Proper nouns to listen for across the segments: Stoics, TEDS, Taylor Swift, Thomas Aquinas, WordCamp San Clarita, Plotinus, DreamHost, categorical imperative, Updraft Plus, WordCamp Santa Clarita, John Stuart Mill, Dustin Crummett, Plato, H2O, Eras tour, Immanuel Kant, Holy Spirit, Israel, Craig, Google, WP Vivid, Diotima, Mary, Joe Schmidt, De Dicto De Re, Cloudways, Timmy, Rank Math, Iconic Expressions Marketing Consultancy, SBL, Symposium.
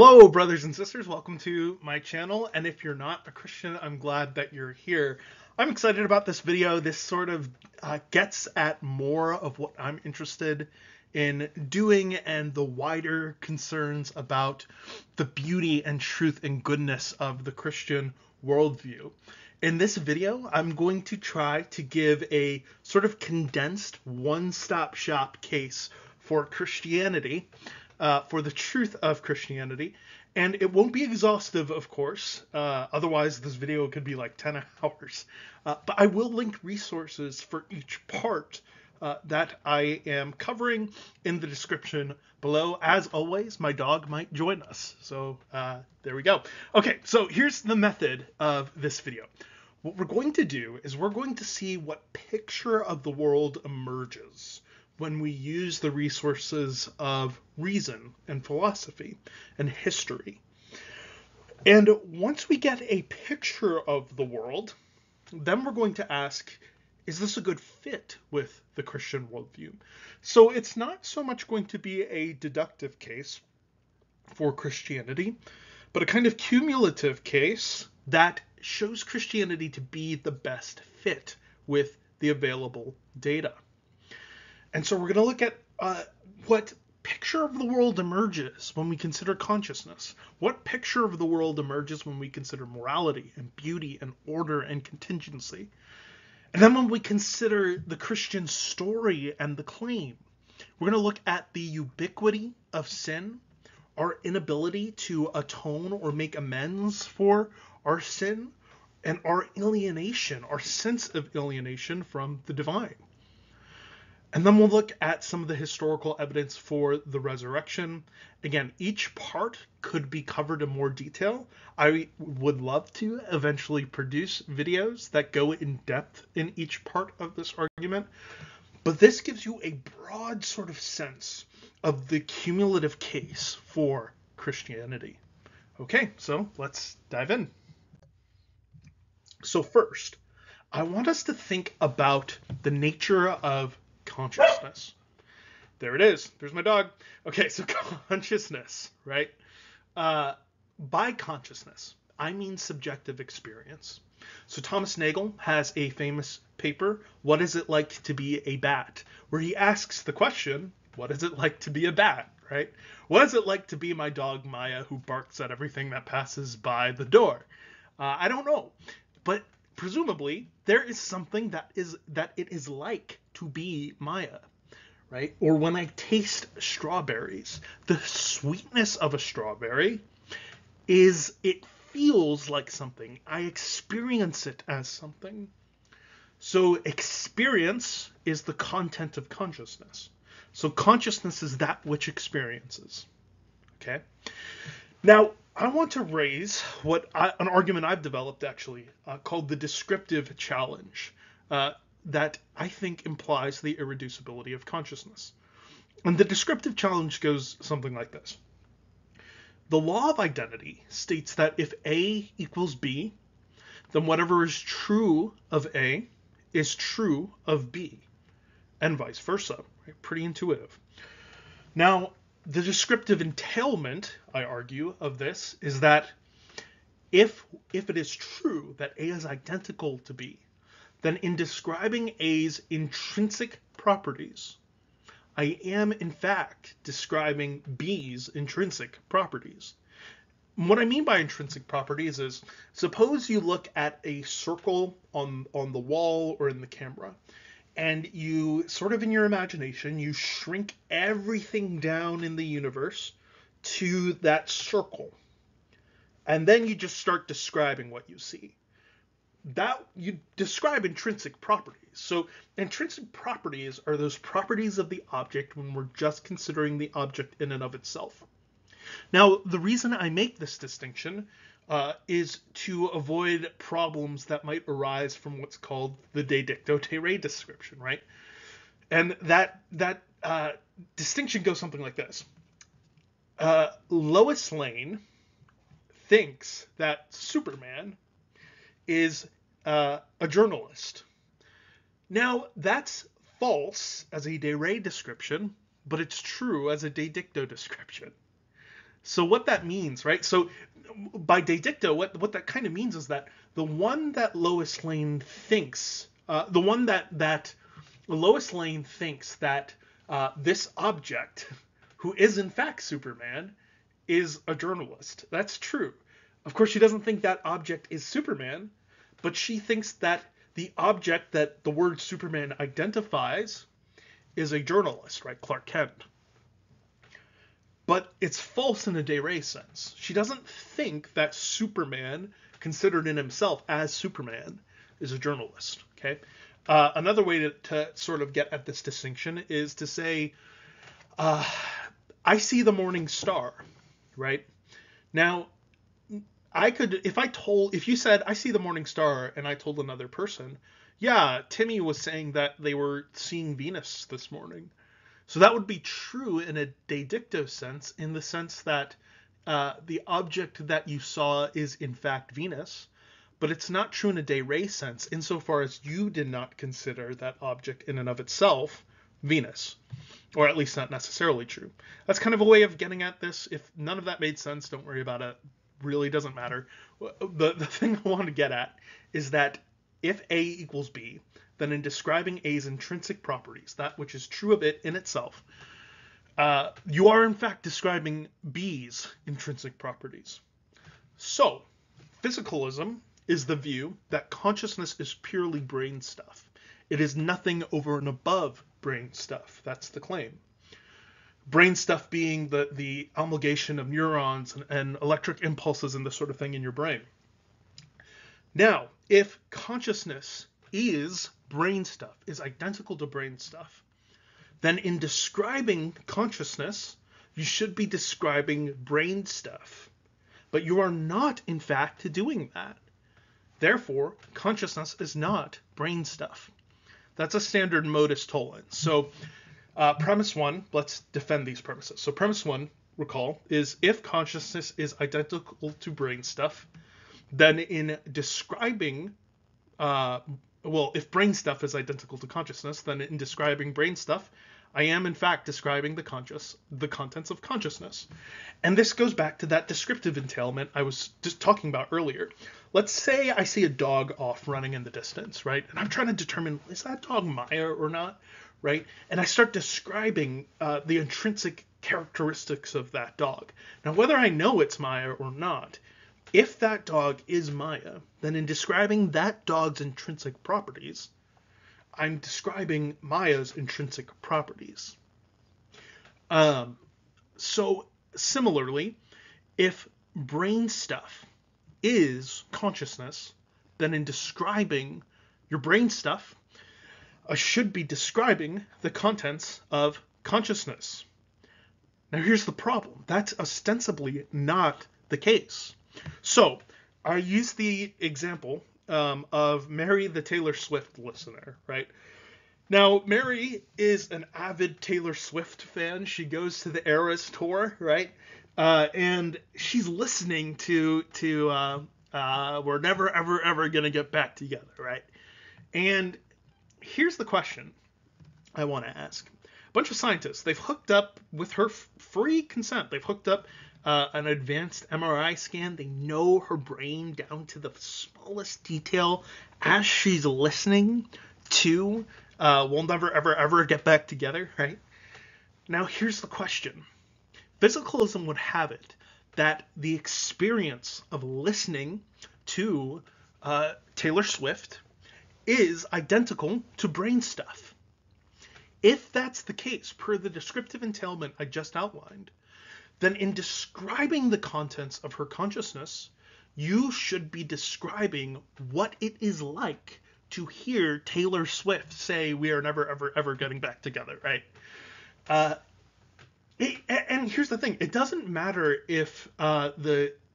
Hello, brothers and sisters. Welcome to my channel. And if you're not a Christian, I'm glad that you're here. I'm excited about this video. This sort of gets at more of what I'm interested in doing and the wider concerns about the beauty and truth and goodness of the Christian worldview. In this video, I'm going to try to give a sort of condensed one-stop shop case for Christianity. For the truth of Christianity, and it won't be exhaustive, of course, otherwise this video could be like 10 hours, but I will link resources for each part that I am covering in the description below. As always, my dog might join us, so there we go. Okay, so here's the method of this video. What we're going to do is we're going to see what picture of the world emerges when we use the resources of reason and philosophy and history. And once we get a picture of the world, then we're going to ask, is this a good fit with the Christian worldview? So it's not so much going to be a deductive case for Christianity, but a kind of cumulative case that shows Christianity to be the best fit with the available data. And so we're going to look at what picture of the world emerges when we consider consciousness, what picture of the world emerges when we consider morality and beauty and order and contingency. And then when we consider the Christian story and the claim, we're going to look at the ubiquity of sin, our inability to atone or make amends for our sin, and our alienation, our sense of alienation from the divine. And then we'll look at some of the historical evidence for the resurrection. Again, each part could be covered in more detail. I would love to eventually produce videos that go in depth in each part of this argument. But this gives you a broad sort of sense of the cumulative case for Christianity. Okay, so let's dive in. So first, I want us to think about the nature of consciousness. There it is. There's my dog. Okay, so consciousness, right? By consciousness, I mean subjective experience. So Thomas Nagel has a famous paper, What Is It Like to Be a Bat?, where he asks the question, what is it like to be a bat, right? What is it like to be my dog Maya, who barks at everything that passes by the door? I don't know, but presumably there is something that it is like to be Maya, right? Or when I taste strawberries, the sweetness of a strawberry is, it feels like something. I experience it as something. So experience is the content of consciousness. So consciousness is that which experiences, okay? Now, I want to raise what an argument I've developed, actually, called the descriptive challenge, that I think implies the irreducibility of consciousness. And the descriptive challenge goes something like this. The law of identity states that if A equals B, then whatever is true of A is true of B, and vice versa. Right? Pretty intuitive. Now, the descriptive entailment, I argue, of this is that if it is true that A is identical to B, then in describing A's intrinsic properties, I am, in fact, describing B's intrinsic properties. What I mean by intrinsic properties is, suppose you look at a circle on the wall or in the camera, and you sort of in your imagination, you shrink everything down in the universe to that circle. And then you just start describing what you see. That you describe intrinsic properties. So intrinsic properties are those properties of the object when we're just considering the object in and of itself. Now, the reason I make this distinction is to avoid problems that might arise from what's called the De Dicto De Re description, right? And that distinction goes something like this. Lois Lane thinks that Superman is a journalist. Now, that's false as a De Re description, but it's true as a De Dicto description. So what that means, right? So by de dicto, what that kind of means is that the one that Lois Lane thinks, the one that Lois Lane thinks that this object, who is in fact Superman, is a journalist. That's true. Of course, she doesn't think that object is Superman, but she thinks that the object that the word Superman identifies is a journalist, right? Clark Kent. But it's false in a De Re sense. She doesn't think that Superman, considered in himself as Superman, is a journalist, okay? Another way to sort of get at this distinction is to say, I see the morning star, right? Now, I could, if you said, I see the morning star, and I told another person, yeah, Timmy was saying that they were seeing Venus this morning. So that would be true in a de dicto sense, in the sense that the object that you saw is in fact Venus, but it's not true in a De Re sense, insofar as you did not consider that object in and of itself Venus, or at least not necessarily true. That's kind of a way of getting at this. If none of that made sense, don't worry about it. Really doesn't matter. The thing I want to get at is that if A equals B, then in describing A's intrinsic properties, that which is true of it in itself, you are in fact describing B's intrinsic properties. So, physicalism is the view that consciousness is purely brain stuff. It is nothing over and above brain stuff. That's the claim. Brain stuff being the amalgamation of neurons and electric impulses and this sort of thing in your brain. Now, if consciousness is brain stuff, is identical to brain stuff, then in describing consciousness, you should be describing brain stuff. But you are not, in fact, doing that. Therefore, consciousness is not brain stuff. That's a standard modus tollens. So premise one, let's defend these premises. So premise one, recall, is if consciousness is identical to brain stuff, then in describing, if brain stuff is identical to consciousness, then in describing brain stuff, I am in fact describing the contents of consciousness. And this goes back to that descriptive entailment I was just talking about earlier. Let's say I see a dog off running in the distance, right? And I'm trying to determine, is that dog Maya or not, right? And I start describing the intrinsic characteristics of that dog. Now, whether I know it's Maya or not, if that dog is Maya, then in describing that dog's intrinsic properties, I'm describing Maya's intrinsic properties. So similarly, if brain stuff is consciousness, then in describing your brain stuff, I should be describing the contents of consciousness. Now here's the problem. That's ostensibly not the case. So I use the example of Mary, the Taylor Swift listener, right? Now, Mary is an avid Taylor Swift fan. She goes to the Eras tour, right? And she's listening to We're Never Ever Ever Gonna Get Back Together, right? And here's the question I want to ask. A bunch of scientists, they've hooked up with her free consent. They've hooked up an advanced MRI scan. They know her brain down to the smallest detail as she's listening to We'll Never Ever Ever Get Back Together, right? Now, here's the question. Physicalism would have it that the experience of listening to Taylor Swift is identical to brain stuff. If that's the case, per the descriptive entailment I just outlined, then in describing the contents of her consciousness, you should be describing what it is like to hear Taylor Swift say, we are never, ever, ever getting back together, right? And here's the thing. It doesn't matter if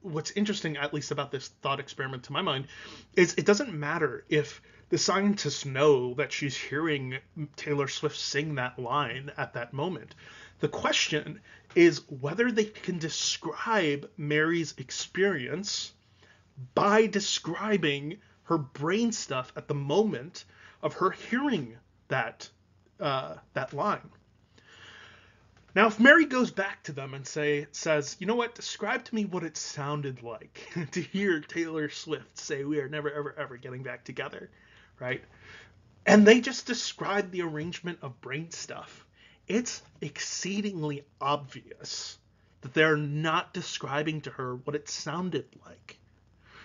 what's interesting, at least about this thought experiment to my mind, is it doesn't matter if the scientists know that she's hearing Taylor Swift sing that line at that moment. The question is whether they can describe Mary's experience by describing her brain stuff at the moment of her hearing that line. Now, if Mary goes back to them and says, you know what, describe to me what it sounded like to hear Taylor Swift say we are never, ever, ever getting back together, right? And they just describe the arrangement of brain stuff. It's exceedingly obvious that they're not describing to her what it sounded like.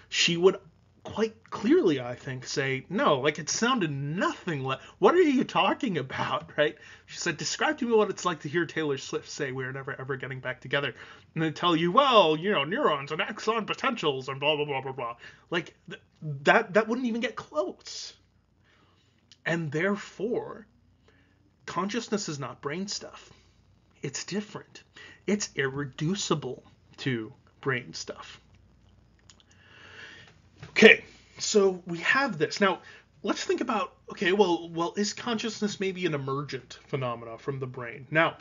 She would quite clearly, I think, say, no, like it sounded nothing like, what are you talking about, right? She said, describe to me what it's like to hear Taylor Swift say we're never ever getting back together. And they tell you, well, you know, neurons and axon potentials and blah, blah, blah, blah, blah. Like that wouldn't even get close. And therefore, consciousness is not brain stuff. It's different. It's irreducible to brain stuff. Okay, so we have this. Now, let's think about, okay, well, is consciousness maybe an emergent phenomena from the brain? Now,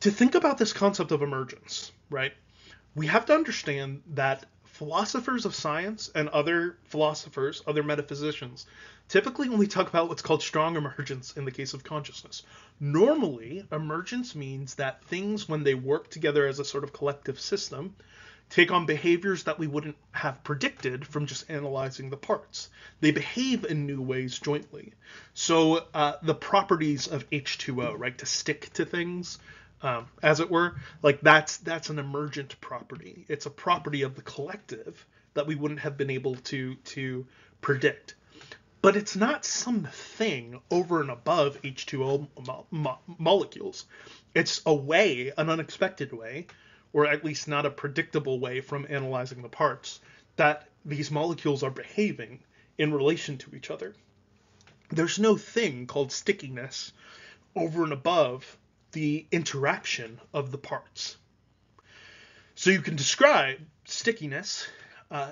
to think about this concept of emergence, right, we have to understand that philosophers of science and other philosophers, other metaphysicians, typically only talk about what's called strong emergence in the case of consciousness. Normally, emergence means that things, when they work together as a sort of collective system, take on behaviors that we wouldn't have predicted from just analyzing the parts. They behave in new ways jointly. So the properties of H2O, right, to stick to things, as it were, like that's an emergent property. It's a property of the collective that we wouldn't have been able to predict. But it's not something over and above H2O molecules. It's a way, an unexpected way, or at least not a predictable way from analyzing the parts, that these molecules are behaving in relation to each other. There's no thing called stickiness over and above the interaction of the parts. So you can describe stickiness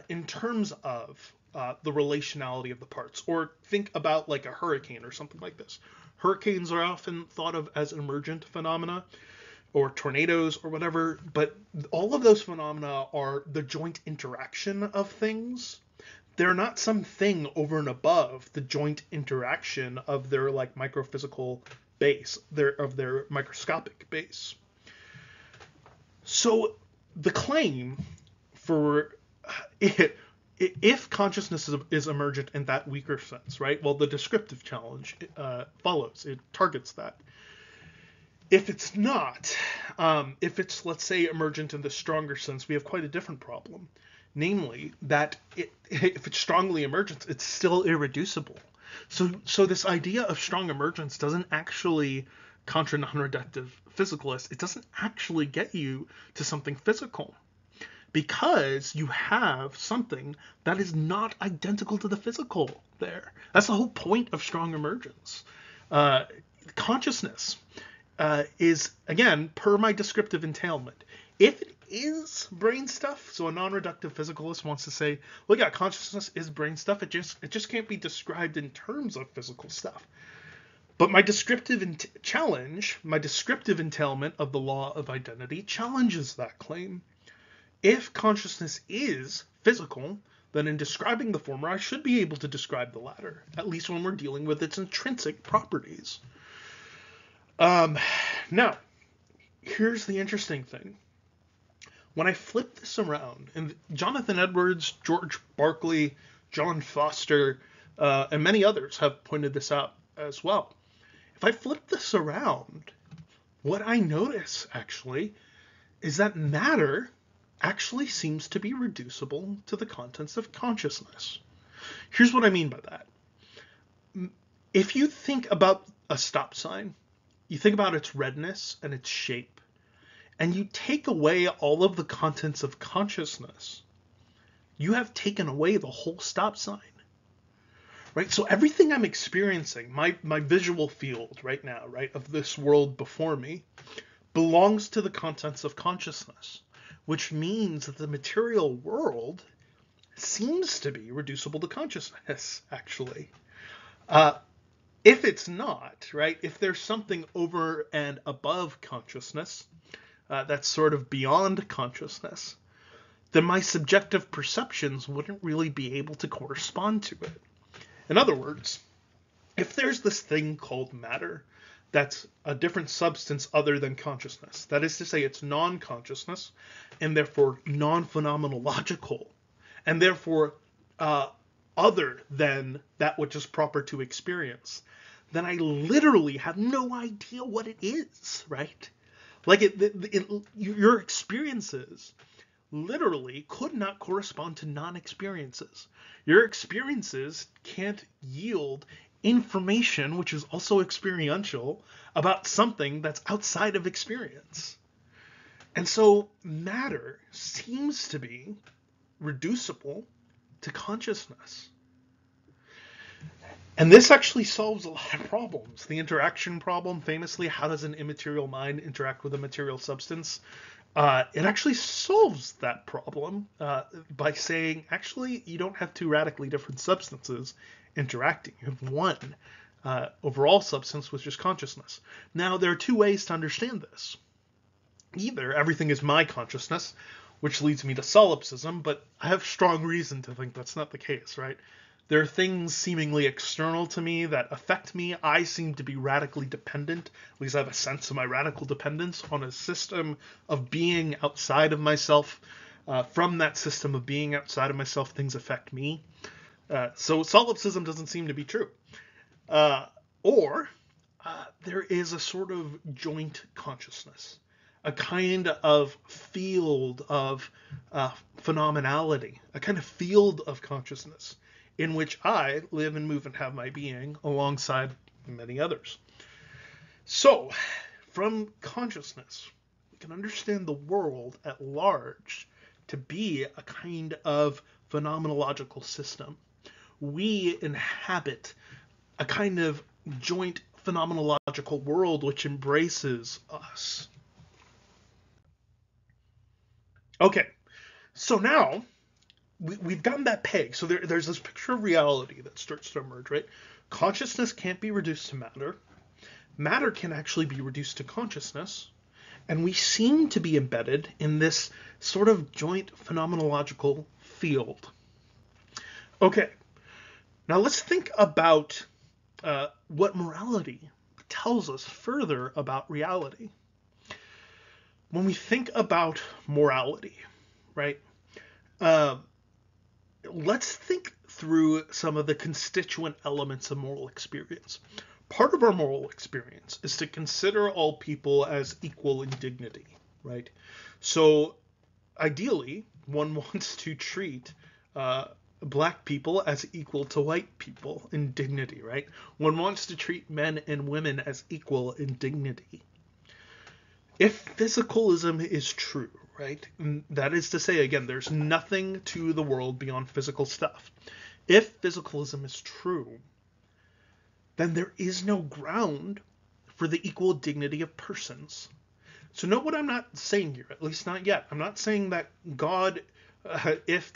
in terms of the relationality of the parts, or think about like a hurricane or something like this. Hurricanes are often thought of as emergent phenomena, or tornadoes or whatever, but all of those phenomena are the joint interaction of things. They're not something over and above the joint interaction of their like microphysical base, of their microscopic base. So the claim for it, if consciousness is emergent in that weaker sense, right? Well, the descriptive challenge follows. It targets that. If it's not, if it's, let's say, emergent in the stronger sense, we have quite a different problem. Namely, that if it's strongly emergent, it's still irreducible. So this idea of strong emergence doesn't actually, contra non-reductive physicalists, it doesn't actually get you to something physical. Because you have something that is not identical to the physical there. That's the whole point of strong emergence. Consciousness is, again, per my descriptive entailment, if it is brain stuff, so a non-reductive physicalist wants to say, look at consciousness is brain stuff, it just can't be described in terms of physical stuff. But my descriptive challenge, my descriptive entailment of the law of identity challenges that claim. If consciousness is physical, then in describing the former, I should be able to describe the latter, at least when we're dealing with its intrinsic properties. Now, here's the interesting thing. When I flip this around, and Jonathan Edwards, George Berkeley, John Foster, and many others have pointed this out as well. If I flip this around, what I notice, actually, is that matter actually seems to be reducible to the contents of consciousness. Here's what I mean by that. If you think about a stop sign, you think about its redness and its shape, and you take away all of the contents of consciousness, you have taken away the whole stop sign, right? So everything I'm experiencing, my visual field right now, right, of this world before me, belongs to the contents of consciousness, which means that the material world seems to be reducible to consciousness, actually. If it's not, right, if there's something over and above consciousness, that's sort of beyond consciousness, then my subjective perceptions wouldn't really be able to correspond to it. In other words, if there's this thing called matter that's a different substance other than consciousness. That is to say, it's non-consciousness, and therefore non-phenomenological, and therefore other than that which is proper to experience. Then I literally have no idea what it is, right? Like your experiences literally could not correspond to non-experiences. Your experiences can't yield information, which is also experiential, about something that's outside of experience. And so matter seems to be reducible to consciousness. And this actually solves a lot of problems. The interaction problem, famously, how does an immaterial mind interact with a material substance? It actually solves that problem by saying, actually, you don't have two radically different substances interacting. You have one overall substance, which is consciousness. Now, there are two ways to understand this. Either everything is my consciousness, which leads me to solipsism, but I have strong reason to think that's not the case, right? There are things seemingly external to me that affect me. I seem to be radically dependent, at least I have a sense of my radical dependence on a system of being outside of myself. From that system of being outside of myself, things affect me. So solipsism doesn't seem to be true. Or there is a sort of joint consciousness, a kind of field of phenomenality, a kind of field of consciousness, in which I live and move and have my being alongside many others. So, from consciousness, we can understand the world at large to be a kind of phenomenological system. We inhabit a kind of joint phenomenological world which embraces us. Okay, so now we've gotten that peg. So there's this picture of reality that starts to emerge, right? Consciousness can't be reduced to matter. Matter can actually be reduced to consciousness. And we seem to be embedded in this sort of joint phenomenological field. Okay, now let's think about what morality tells us further about reality. When we think about morality, right? Let's think through some of the constituent elements of moral experience. Part of our moral experience is to consider all people as equal in dignity, right? So ideally, one wants to treat black people as equal to white people in dignity, right? One wants to treat men and women as equal in dignity. If physicalism is true, right? That is to say, again, there's nothing to the world beyond physical stuff. If physicalism is true, then there is no ground for the equal dignity of persons. So note what I'm not saying here, at least not yet. I'm not saying that God, if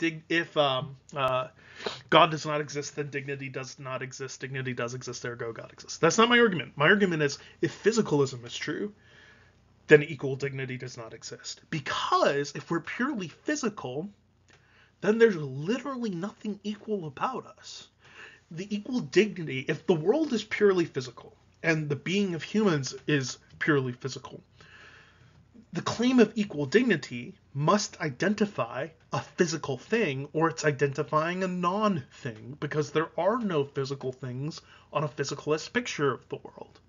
God does not exist, then dignity does not exist. Dignity does exist, ergo God exists. That's not my argument. My argument is, if physicalism is true, then equal dignity does not exist. Because if we're purely physical, then there's literally nothing equal about us. The equal dignity, if the world is purely physical, and the being of humans is purely physical, the claim of equal dignity must identify a physical thing, or it's identifying a non-thing, because there are no physical things on a physicalist picture of the world.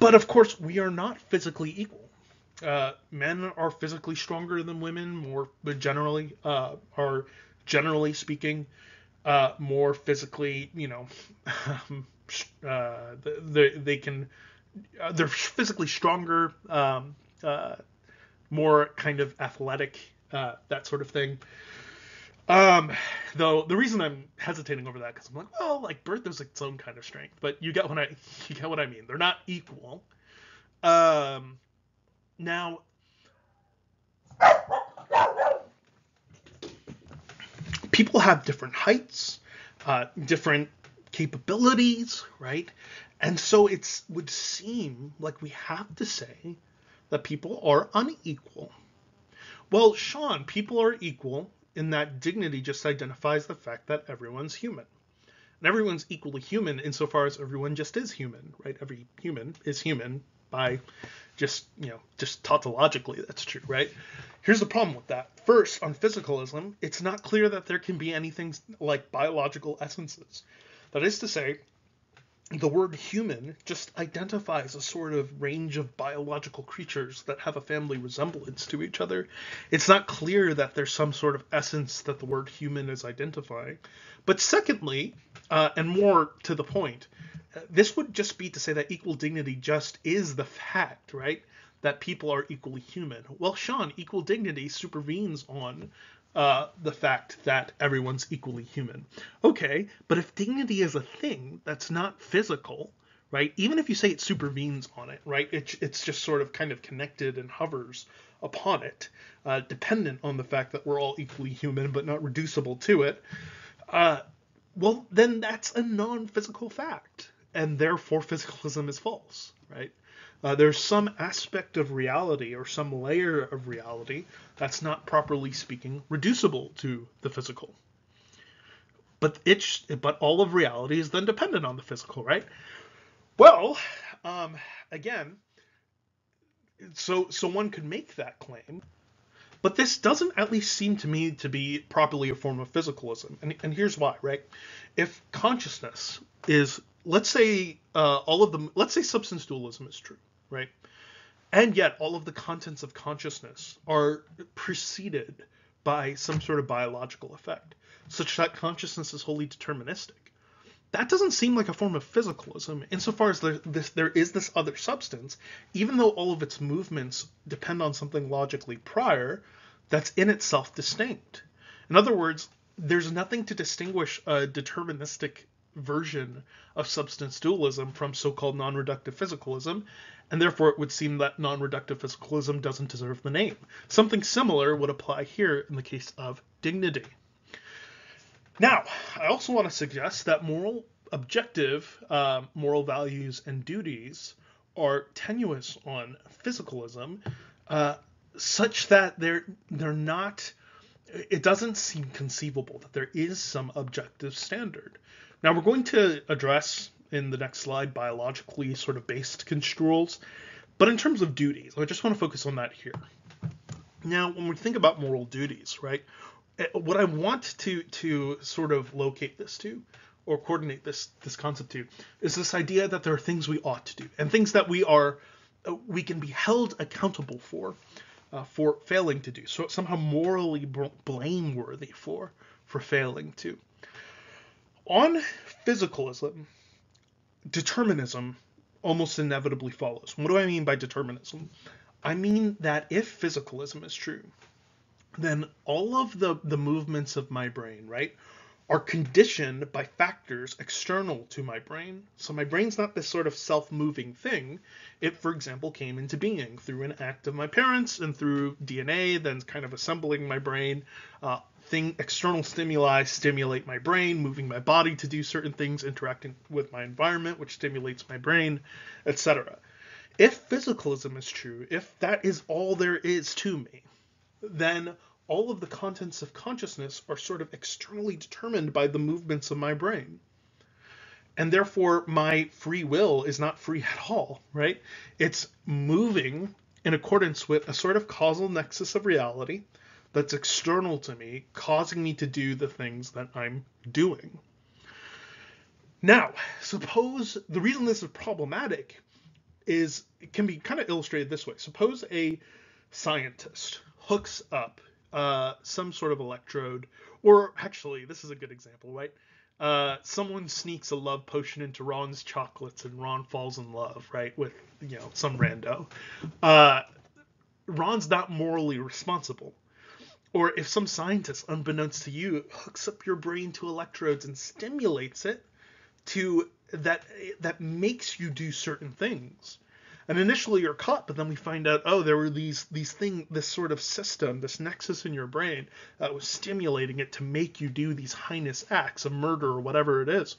But of course, we are not physically equal. Men are physically stronger than women, more generally, are generally speaking, more physically, you know, they're physically stronger, more kind of athletic, that sort of thing. Though the reason I'm hesitating over that, because I'm like, well, like birth is its own kind of strength, but you get what I mean. They're not equal. Now, people have different heights, different capabilities, right? And so it would seem like we have to say that people are unequal. Well, Sean, people are equal. And that dignity just identifies the fact that everyone's human. And everyone's equally human insofar as everyone just is human, right? Every human is human by just, you know, just tautologically, that's true, right? Here's the problem with that. First, on physicalism, it's not clear that there can be anything like biological essences. That is to say, the word human just identifies a sort of range of biological creatures that have a family resemblance to each other. It's not clear that there's some sort of essence that the word human is identifying. But secondly, and more to the point, this would just be to say that equal dignity just is the fact, right? That people are equally human. Well, Sean, equal dignity supervenes on the fact that everyone's equally human. Okay, but if dignity is a thing that's not physical, right, even if you say it supervenes on it, right, it's just sort of kind of connected and hovers upon it, dependent on the fact that we're all equally human but not reducible to it, well, then that's a non-physical fact, and therefore physicalism is false, right? There's some aspect of reality or some layer of reality that's not, properly speaking, reducible to the physical. But all of reality is then dependent on the physical, right? Well, again, so one could make that claim. But this doesn't at least seem to me to be properly a form of physicalism. And here's why, right? If consciousness is... Let's say let's say substance dualism is true, right? And yet all of the contents of consciousness are preceded by some sort of biological effect, such that consciousness is wholly deterministic. That doesn't seem like a form of physicalism, insofar as there is this other substance, even though all of its movements depend on something logically prior, that's in itself distinct. In other words, there's nothing to distinguish a deterministic version of substance dualism from so-called non-reductive physicalism, and therefore it would seem that non-reductive physicalism doesn't deserve the name. Something similar would apply here in the case of dignity. Now, I also want to suggest that moral values and duties are tenuous on physicalism, such that they're not. It doesn't seem conceivable that there is some objective standard. Now, we're going to address in the next slide biologically sort of based construals, but in terms of duties, I just want to focus on that here. Now, when we think about moral duties, right, what I want to sort of locate this to or coordinate this concept to is this idea that there are things we ought to do and things that we can be held accountable for failing to do, so it's somehow morally blameworthy for failing to. On physicalism, determinism almost inevitably follows. What do I mean by determinism? I mean that if physicalism is true, then all of the movements of my brain, right, are conditioned by factors external to my brain. So my brain's not this sort of self-moving thing. It, for example, came into being through an act of my parents and through DNA, then kind of assembling my brain. External stimuli stimulate my brain, moving my body to do certain things, interacting with my environment, which stimulates my brain, etc. If physicalism is true, if that is all there is to me, then all of the contents of consciousness are sort of externally determined by the movements of my brain. And therefore, my free will is not free at all, right? It's moving in accordance with a sort of causal nexus of reality that's external to me, causing me to do the things that I'm doing. Now, suppose the reason this is problematic is it can be kind of illustrated this way. Suppose a scientist hooks up some sort of electrode, or actually, this is a good example, right? Someone sneaks a love potion into Ron's chocolates, and Ron falls in love, right, with, you know, some rando. Ron's not morally responsible. Or if some scientist, unbeknownst to you, hooks up your brain to electrodes and stimulates it to that makes you do certain things. And initially you're caught, but then we find out, oh, there were this sort of system, this nexus in your brain that was stimulating it to make you do these heinous acts of murder or whatever it is.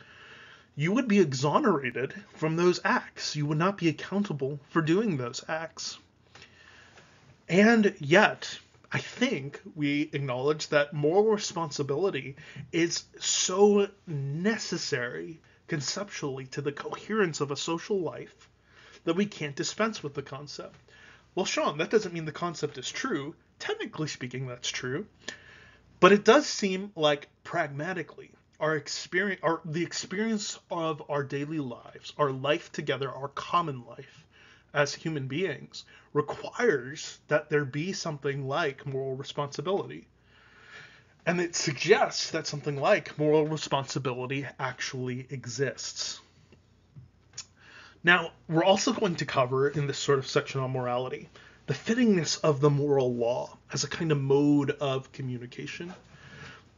You would be exonerated from those acts. You would not be accountable for doing those acts. And yet... I think we acknowledge that moral responsibility is so necessary conceptually to the coherence of a social life that we can't dispense with the concept. Well, Sean, that doesn't mean the concept is true. Technically speaking, that's true. But it does seem like pragmatically, the experience of our daily lives, our life together, our common life as human beings, requires that there be something like moral responsibility. And it suggests that something like moral responsibility actually exists. Now, we're also going to cover in this sort of section on morality the fittingness of the moral law as a kind of mode of communication.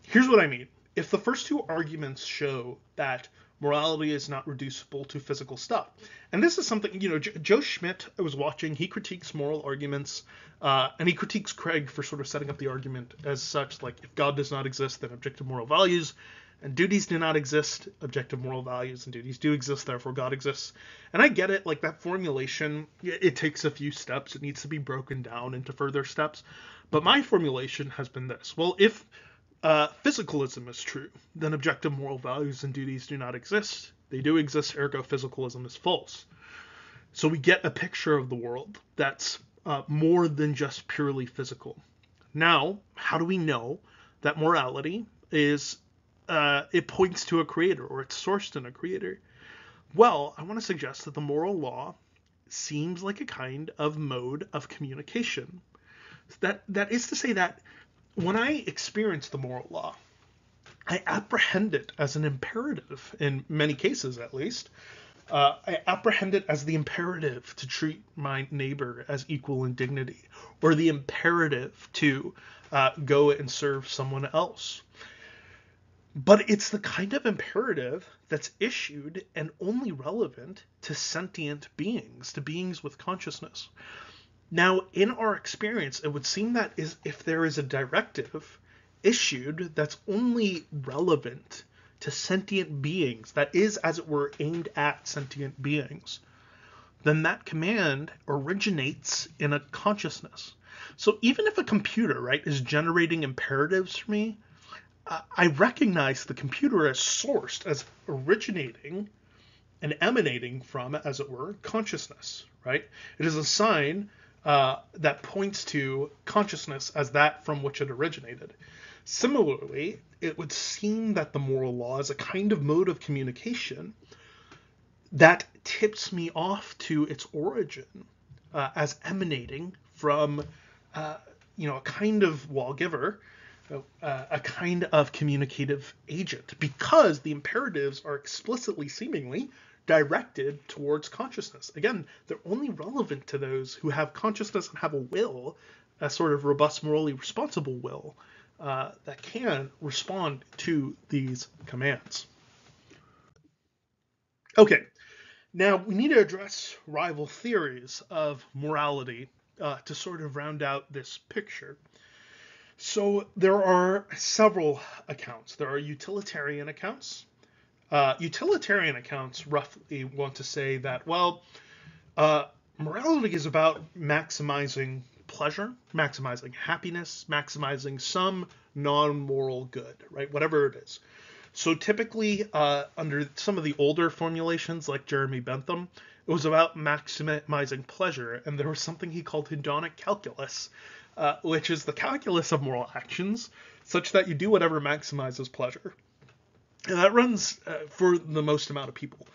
Here's what I mean. If the first two arguments show that morality is not reducible to physical stuff, and this is something, Joe Schmidt, I was watching, he critiques moral arguments, and he critiques Craig for sort of setting up the argument as such, like, if God does not exist, then objective moral values and duties do not exist, objective moral values and duties do exist, therefore God exists. And I get it, like that formulation, it takes a few steps, it needs to be broken down into further steps. But my formulation has been this: well, if physicalism is true, then objective moral values and duties do not exist. They do exist, ergo physicalism is false. So we get a picture of the world that's more than just purely physical. Now, how do we know that morality is... it points to a creator, or it's sourced in a creator? Well, I want to suggest that the moral law seems like a kind of mode of communication. That is to say that when I experience the moral law, I apprehend it as an imperative, in many cases at least. I apprehend it as the imperative to treat my neighbor as equal in dignity, or the imperative to go and serve someone else. But it's the kind of imperative that's issued and only relevant to sentient beings, to beings with consciousness. Now, in our experience, it would seem that if there is a directive issued that's only relevant to sentient beings, that is, as it were, aimed at sentient beings, then that command originates in a consciousness. So even if a computer, right, is generating imperatives for me, I recognize the computer as sourced, as originating and emanating from, as it were, consciousness, right? It is a sign that points to consciousness as that from which it originated. Similarly, it would seem that the moral law is a kind of mode of communication that tips me off to its origin as emanating from, a kind of lawgiver, a kind of communicative agent, because the imperatives are explicitly, seemingly, directed towards consciousness. Again, they're only relevant to those who have consciousness and have a will, a sort of robust, morally responsible will that can respond to these commands. Okay, now we need to address rival theories of morality to sort of round out this picture. So there are several accounts. There are utilitarian accounts. Utilitarian accounts roughly want to say that, morality is about maximizing pleasure, maximizing happiness, maximizing some non-moral good, right? Whatever it is. So typically, under some of the older formulations, like Jeremy Bentham, it was about maximizing pleasure, and there was something he called hedonic calculus, which is the calculus of moral actions, such that you do whatever maximizes pleasure. And that runs, for the most amount of people,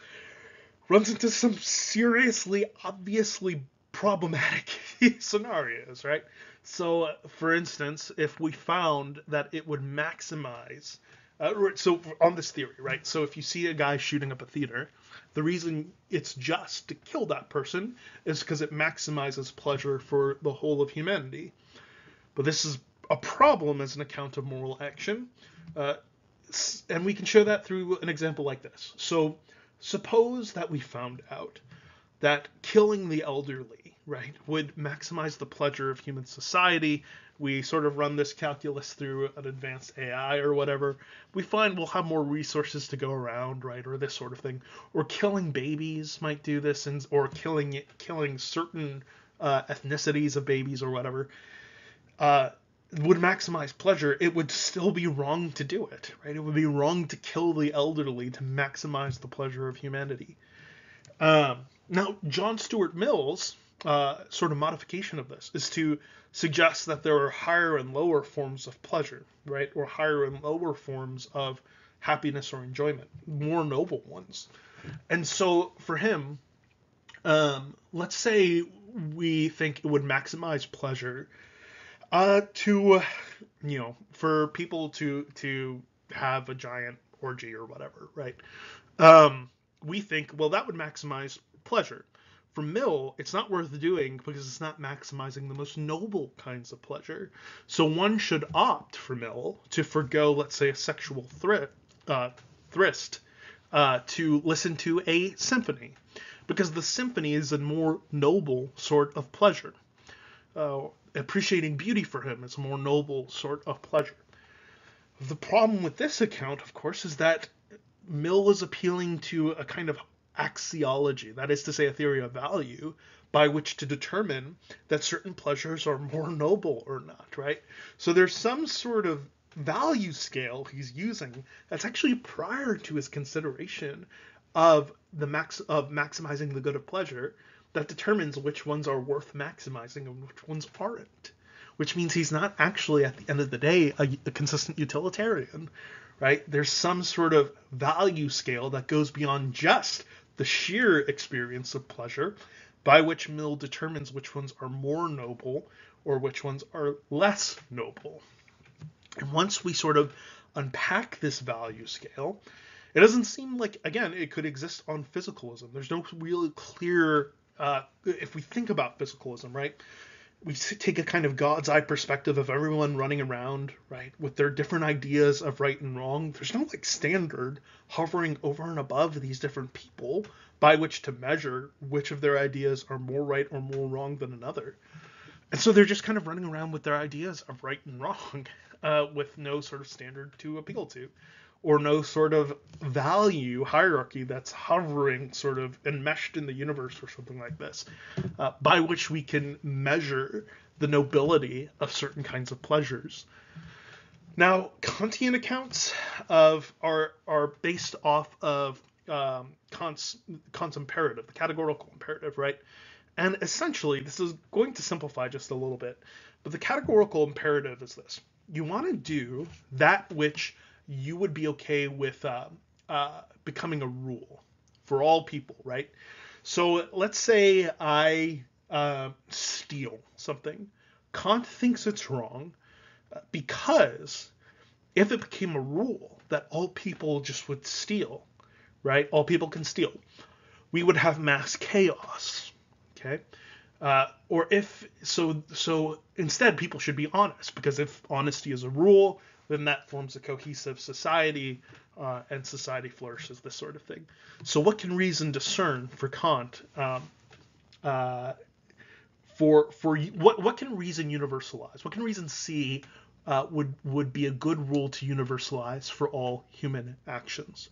runs into some seriously, obviously problematic scenarios, right? So, for instance, if we found that it would maximize... so on this theory, right? So if you see a guy shooting up a theater, the reason it's just to kill that person is because it maximizes pleasure for the whole of humanity. But this is a problem as an account of moral action. And we can show that through an example like this. So suppose that we found out that killing the elderly, right, would maximize the pleasure of human society. We sort of run this calculus through an advanced AI or whatever. We find we'll have more resources to go around, right, or this sort of thing. Or killing babies might do this, or killing certain ethnicities of babies or whatever. would maximize pleasure, it would still be wrong to do it, right? It would be wrong to kill the elderly to maximize the pleasure of humanity. Now, John Stuart Mill's sort of modification of this is to suggest that there are higher and lower forms of pleasure, right? Or higher and lower forms of happiness or enjoyment, more noble ones. And so for him, let's say we think it would maximize pleasure for people to have a giant orgy or whatever, right? We think, well, that would maximize pleasure. For Mill, it's not worth doing because it's not maximizing the most noble kinds of pleasure. So one should opt, for Mill, to forgo, let's say, a sexual thirst to listen to a symphony, because the symphony is a more noble sort of pleasure. Appreciating beauty for him is a more noble sort of pleasure. The problem with this account, of course, is that Mill is appealing to a kind of axiology, that is to say a theory of value, by which to determine that certain pleasures are more noble or not, right? So there's some sort of value scale he's using that's actually prior to his consideration of maximizing the good of pleasure that determines which ones are worth maximizing and which ones aren't, which means he's not actually, at the end of the day, a consistent utilitarian, right? There's some sort of value scale that goes beyond just the sheer experience of pleasure, by which Mill determines which ones are more noble or which ones are less noble. And once we sort of unpack this value scale, it doesn't seem like, again, it could exist on physicalism. There's no really clear, if we think about physicalism, right? We take a kind of God's eye perspective of everyone running around, right, with their different ideas of right and wrong. There's no like standard hovering over and above these different people by which to measure which of their ideas are more right or more wrong than another. And so they're just kind of running around with their ideas of right and wrong with no sort of standard to appeal to, or no sort of value hierarchy that's hovering sort of enmeshed in the universe or something like this, by which we can measure the nobility of certain kinds of pleasures. Now, Kantian accounts are based off of Kant's imperative, the categorical imperative, right? And essentially, this is going to simplify just a little bit, but the categorical imperative is this. You want to do that which you would be okay with becoming a rule for all people, right? So let's say I steal something. Kant thinks it's wrong because if it became a rule that all people just would steal, right? All people can steal. We would have mass chaos, okay? So instead people should be honest, because if honesty is a rule, then that forms a cohesive society, and society flourishes, this sort of thing. So what can reason discern for Kant? What can reason universalize? What can reason see would be a good rule to universalize for all human actions?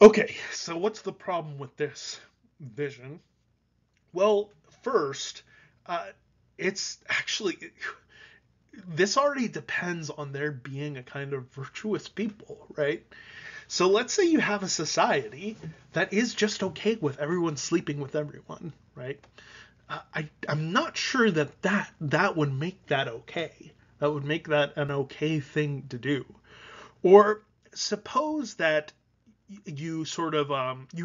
Okay, so what's the problem with this vision? Well, first, it's actually... This already depends on there being a kind of virtuous people, right? So let's say you have a society that is just okay with everyone sleeping with everyone, right? I'm not sure that would make that okay. That would make that an okay thing to do. Or suppose that you sort of,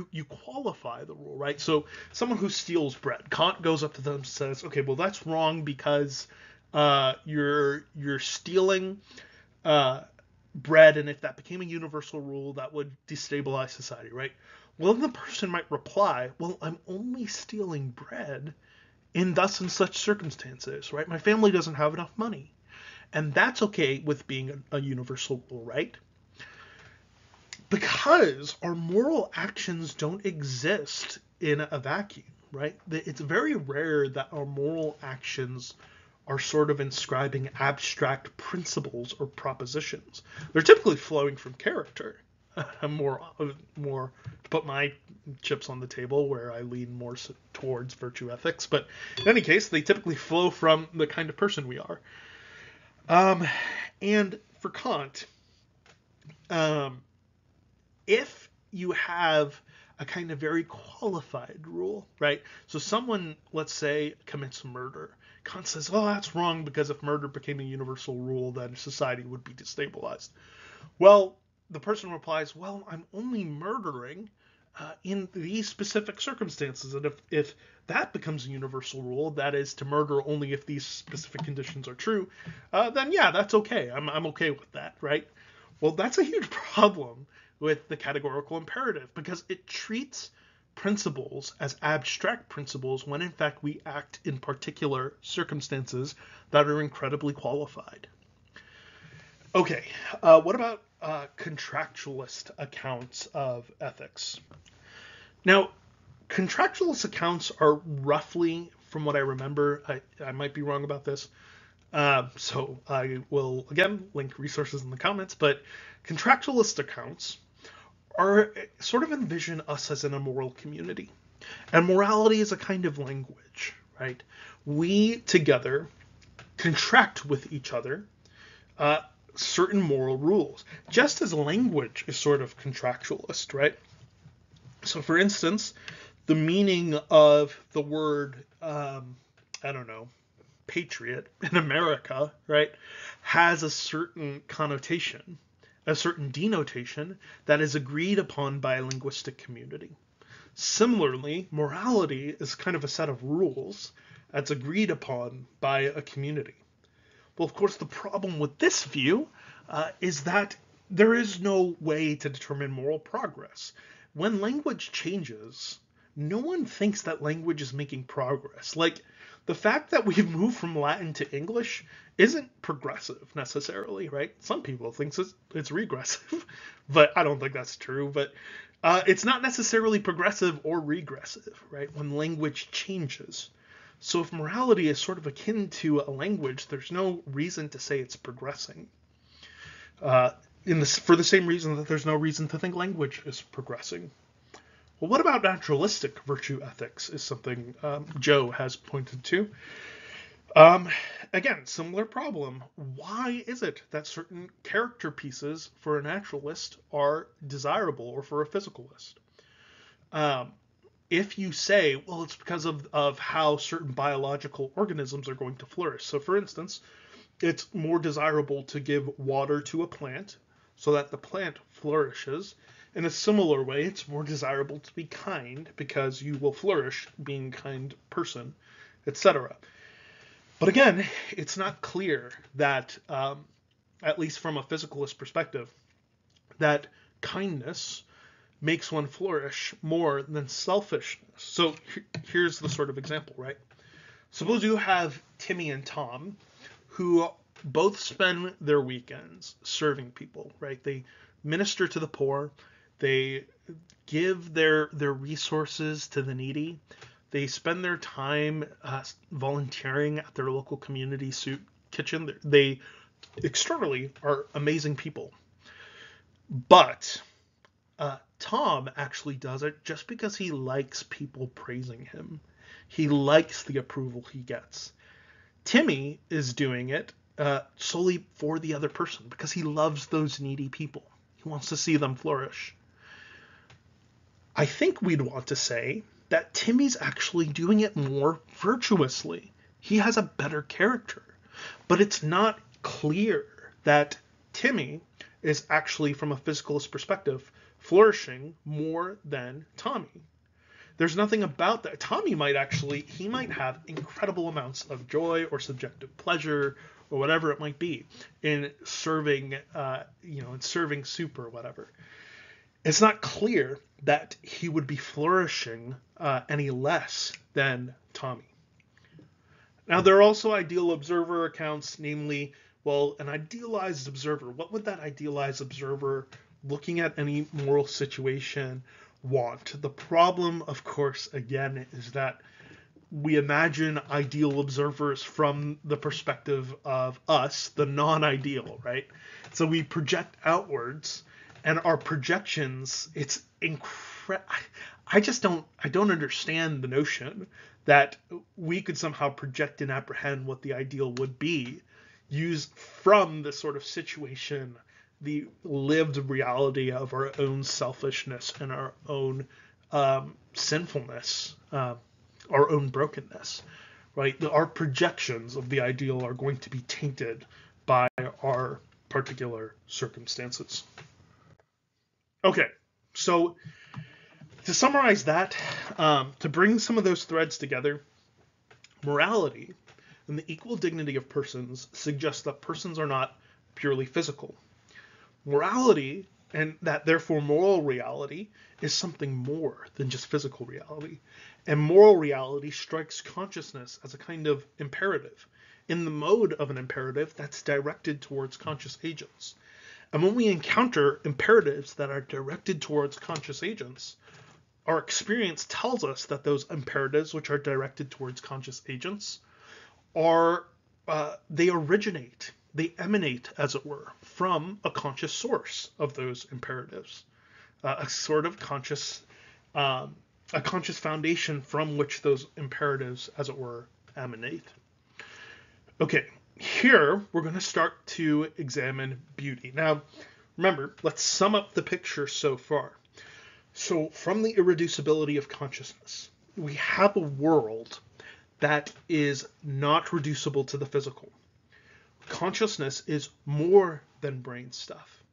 you qualify the rule, right? So someone who steals bread, Kant goes up to them and says, okay, well, that's wrong because... you're stealing bread, and if that became a universal rule, that would destabilize society, right? Well, then the person might reply, well, I'm only stealing bread in thus and such circumstances, right? My family doesn't have enough money. And that's okay with being a universal rule, right? Because our moral actions don't exist in a vacuum, right? It's very rare that our moral actions are sort of inscribing abstract principles or propositions. They're typically flowing from character. More to put my chips on the table, where I lean more towards virtue ethics, but in any case, they typically flow from the kind of person we are. And for Kant, if you have a kind of very qualified rule, right? So someone, let's say, commits murder. Kant says, oh, that's wrong, because if murder became a universal rule, then society would be destabilized. Well, the person replies, well, I'm only murdering in these specific circumstances. And if that becomes a universal rule, that is to murder only if these specific conditions are true, then yeah, that's okay. I'm okay with that, right? Well, that's a huge problem with the categorical imperative, because it treats principles as abstract principles when in fact we act in particular circumstances that are incredibly qualified. Okay, what about contractualist accounts of ethics? Now, contractualist accounts are roughly, from what I remember, I might be wrong about this, so I will again link resources in the comments, but contractualist accounts are sort of envision us as an immoral community. And morality is a kind of language, right? We together contract with each other certain moral rules, just as language is sort of contractualist, right? So for instance, the meaning of the word, I don't know, patriot in America, right, has a certain connotation, a certain denotation that is agreed upon by a linguistic community. Similarly, morality is kind of a set of rules that's agreed upon by a community. Well, of course, the problem with this view is that there is no way to determine moral progress. When language changes, no one thinks that language is making progress. Like, the fact that we've moved from Latin to English isn't progressive necessarily, right? Some people think it's regressive, but I don't think that's true. But it's not necessarily progressive or regressive, right, when language changes. So if morality is sort of akin to a language, there's no reason to say it's progressing. For the same reason that there's no reason to think language is progressing. Well, what about naturalistic virtue ethics is something Joe has pointed to. Again, similar problem. Why is it that certain character pieces for a naturalist are desirable or for a physicalist? If you say, well, it's because of how certain biological organisms are going to flourish. So for instance, it's more desirable to give water to a plant so that the plant flourishes. In a similar way, it's more desirable to be kind because you will flourish being a kind person, etc. But again, it's not clear that, at least from a physicalist perspective, that kindness makes one flourish more than selfishness. So here's the sort of example, right? Suppose you have Timmy and Tom, who both spend their weekends serving people, right? They minister to the poor, they give their resources to the needy, they spend their time volunteering at their local community soup kitchen. They externally are amazing people. But Tom actually does it just because he likes people praising him. He likes the approval he gets. Timmy is doing it solely for the other person because he loves those needy people. He wants to see them flourish. I think we'd want to say that Timmy's actually doing it more virtuously. He has a better character, but it's not clear that Timmy is actually, from a physicalist perspective, flourishing more than Tommy. There's nothing about that. Tommy might actually, he might have incredible amounts of joy or subjective pleasure or whatever it might be in serving, in serving soup or whatever. It's not clear that he would be flourishing any less than Tommy. Now, there are also ideal observer accounts, namely, well, an idealized observer. What would that idealized observer looking at any moral situation want? The problem, of course, again, is that we imagine ideal observers from the perspective of us, the non-ideal, right? So we project outwards, and our projections, it's incredible. I don't understand the notion that we could somehow project and apprehend what the ideal would be used from the sort of situation, the lived reality of our own selfishness and our own sinfulness, our own brokenness, right? Our projections of the ideal are going to be tainted by our particular circumstances. Okay, so to summarize that, to bring some of those threads together, morality and the equal dignity of persons suggests that persons are not purely physical. Morality, and that therefore moral reality, is something more than just physical reality. And moral reality strikes consciousness as a kind of imperative, in the mode of an imperative that's directed towards conscious agents. And when we encounter imperatives that are directed towards conscious agents, our experience tells us that those imperatives which are directed towards conscious agents are, they originate, they emanate, as it were, from a conscious source of those imperatives, a sort of conscious, a conscious foundation from which those imperatives, as it were, emanate. Okay, here we're going to start to examine beauty. Now, remember, let's sum up the picture so far. So from the irreducibility of consciousness, we have a world that is not reducible to the physical. Consciousness is more than brain stuff.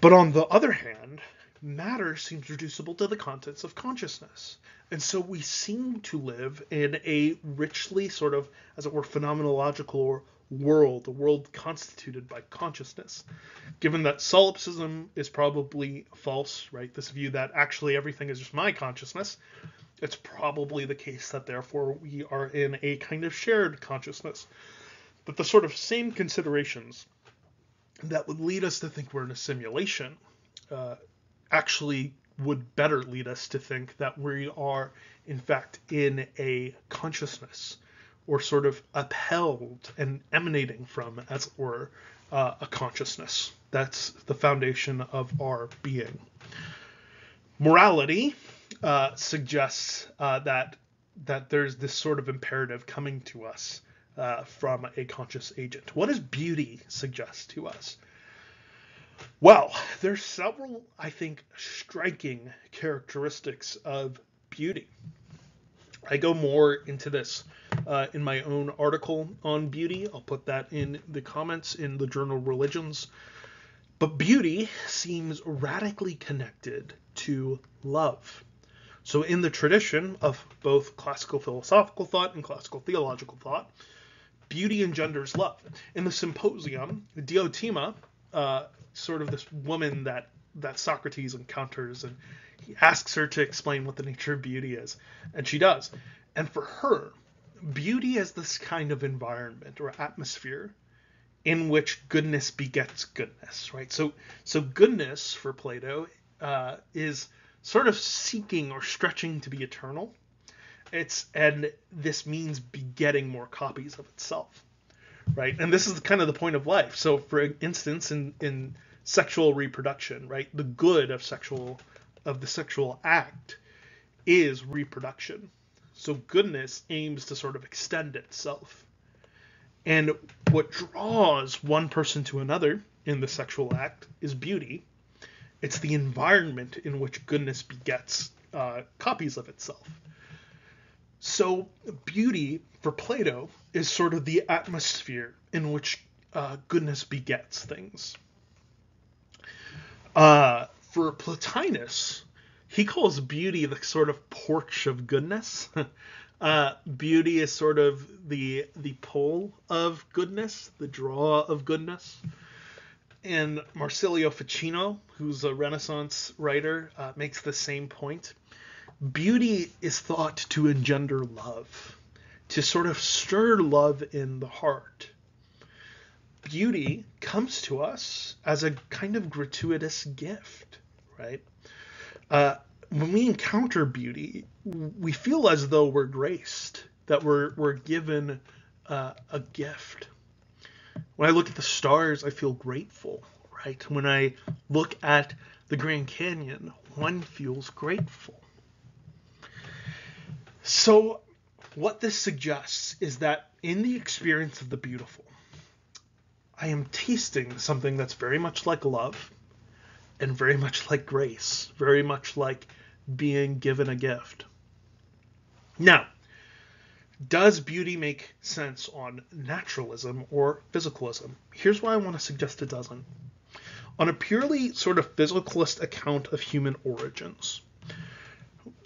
But on the other hand, matter seems reducible to the contents of consciousness. And so we seem to live in a richly sort of, as it were, phenomenological world, a world constituted by consciousness. Given that solipsism is probably false, right? This view that actually everything is just my consciousness, it's probably the case that therefore we are in a kind of shared consciousness. But the sort of same considerations that would lead us to think we're in a simulation actually would better lead us to think that we are, in fact, in a consciousness, or sort of upheld and emanating from, as it were, a consciousness. That's the foundation of our being. Morality suggests that there's this sort of imperative coming to us from a conscious agent. What does beauty suggest to us? Well, there's several, I think, striking characteristics of beauty. I go more into this in my own article on beauty. I'll put that in the comments in the journal Religions. But beauty seems radically connected to love. So in the tradition of both classical philosophical thought and classical theological thought, beauty engenders love. In the Symposium, Diotima, sort of this woman that Socrates encounters, and he asks her to explain what the nature of beauty is, and she does. And for her, beauty is this kind of environment or atmosphere in which goodness begets goodness, right? So goodness for Plato is sort of seeking or stretching to be eternal. And this means begetting more copies of itself, right? And this is kind of the point of life. So for instance, in sexual reproduction, right, the good of the sexual act is reproduction. So goodness aims to sort of extend itself. And what draws one person to another in the sexual act is beauty. It's the environment in which goodness begets copies of itself. So beauty for Plato is sort of the atmosphere in which goodness begets things. For Plotinus, he calls beauty the sort of porch of goodness. Beauty is sort of the pull of goodness, the draw of goodness. And Marsilio Ficino, who's a Renaissance writer, makes the same point. Beauty is thought to engender love, to sort of stir love in the heart. Beauty comes to us as a kind of gratuitous gift, right? When we encounter beauty, we feel as though we're graced, that we're given a gift. When I look at the stars, I feel grateful, right? When I look at the Grand Canyon, one feels grateful. So what this suggests is that in the experience of the beautiful, I am tasting something that's very much like love and very much like grace, very much like being given a gift. Now, does beauty make sense on naturalism or physicalism? Here's why I want to suggest it doesn't. On a purely sort of physicalist account of human origins,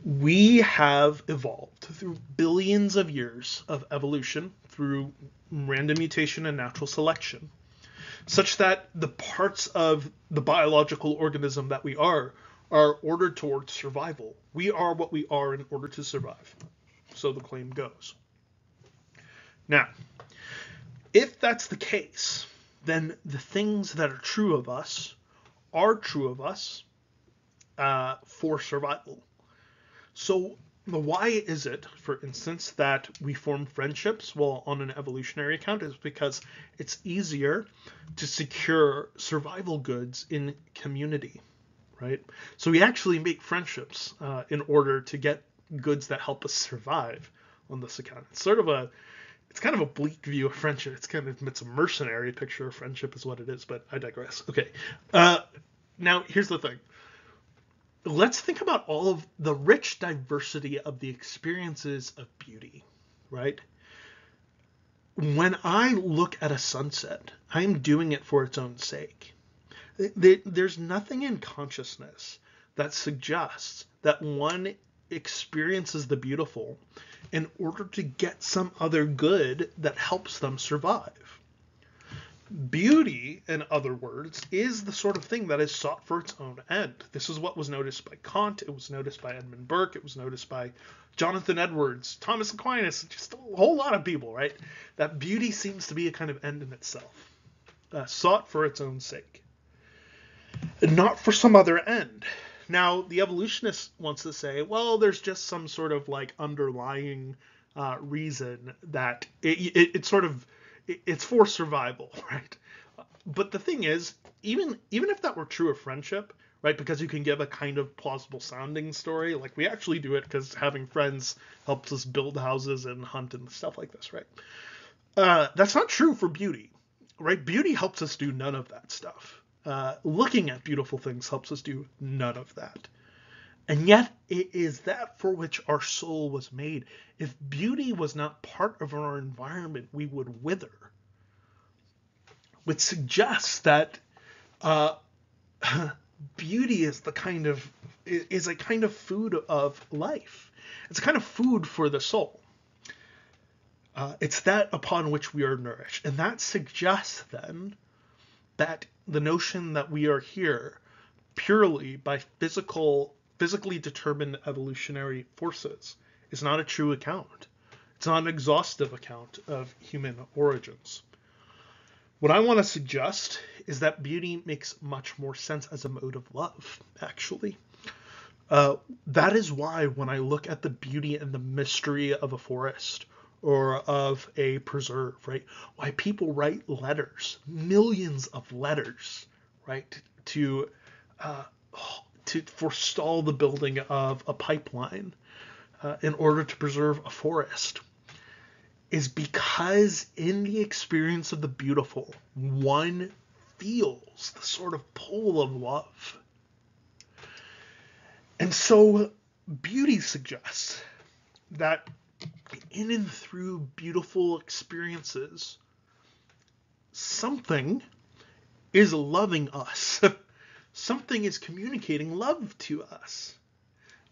we have evolved through billions of years of evolution through random mutation and natural selection, such that the parts of the biological organism that we are ordered towards survival. We are what we are in order to survive. So the claim goes. Now, if that's the case, then the things that are true of us for survival. So why is it, for instance, that we form friendships? Well, on an evolutionary account, it's because it's easier to secure survival goods in community, right? So we actually make friendships in order to get goods that help us survive on this account. It's kind of a bleak view of friendship. It's a mercenary picture of friendship is what it is, but I digress. Okay. Now here's the thing. Let's think about all of the rich diversity of the experiences of beauty, right? When I look at a sunset, I'm doing it for its own sake. There's nothing in consciousness that suggests that one experiences the beautiful in order to get some other good that helps them survive. Beauty, in other words, is the sort of thing that is sought for its own end. This is what was noticed by Kant. It was noticed by Edmund Burke. It was noticed by Jonathan Edwards, Thomas Aquinas, just a whole lot of people, right? That beauty seems to be a kind of end in itself, sought for its own sake, and not for some other end. Now, the evolutionist wants to say, well, there's just some sort of like underlying reason that it's for survival, right? But the thing is, even if that were true of friendship, right, because you can give a kind of plausible sounding story, like we actually do it because having friends helps us build houses and hunt and stuff like this, right? That's not true for beauty, right? Beauty helps us do none of that stuff. Looking at beautiful things helps us do none of that. And yet it is that for which our soul was made. If beauty was not part of our environment, we would wither, which suggests that beauty is a kind of food of life. It's a kind of food for the soul. It's that upon which we are nourished. And that suggests then that the notion that we are here purely by physically determined evolutionary forces is not a true account. It's not an exhaustive account of human origins. What I want to suggest is that beauty makes much more sense as a mode of love, actually. That is why when I look at the beauty and the mystery of a forest or of a preserve, right? Why people write letters, millions of letters, right? To forestall the building of a pipeline in order to preserve a forest is because in the experience of the beautiful, one feels the sort of pull of love. And so beauty suggests that in and through beautiful experiences, something is loving us. Something is communicating love to us.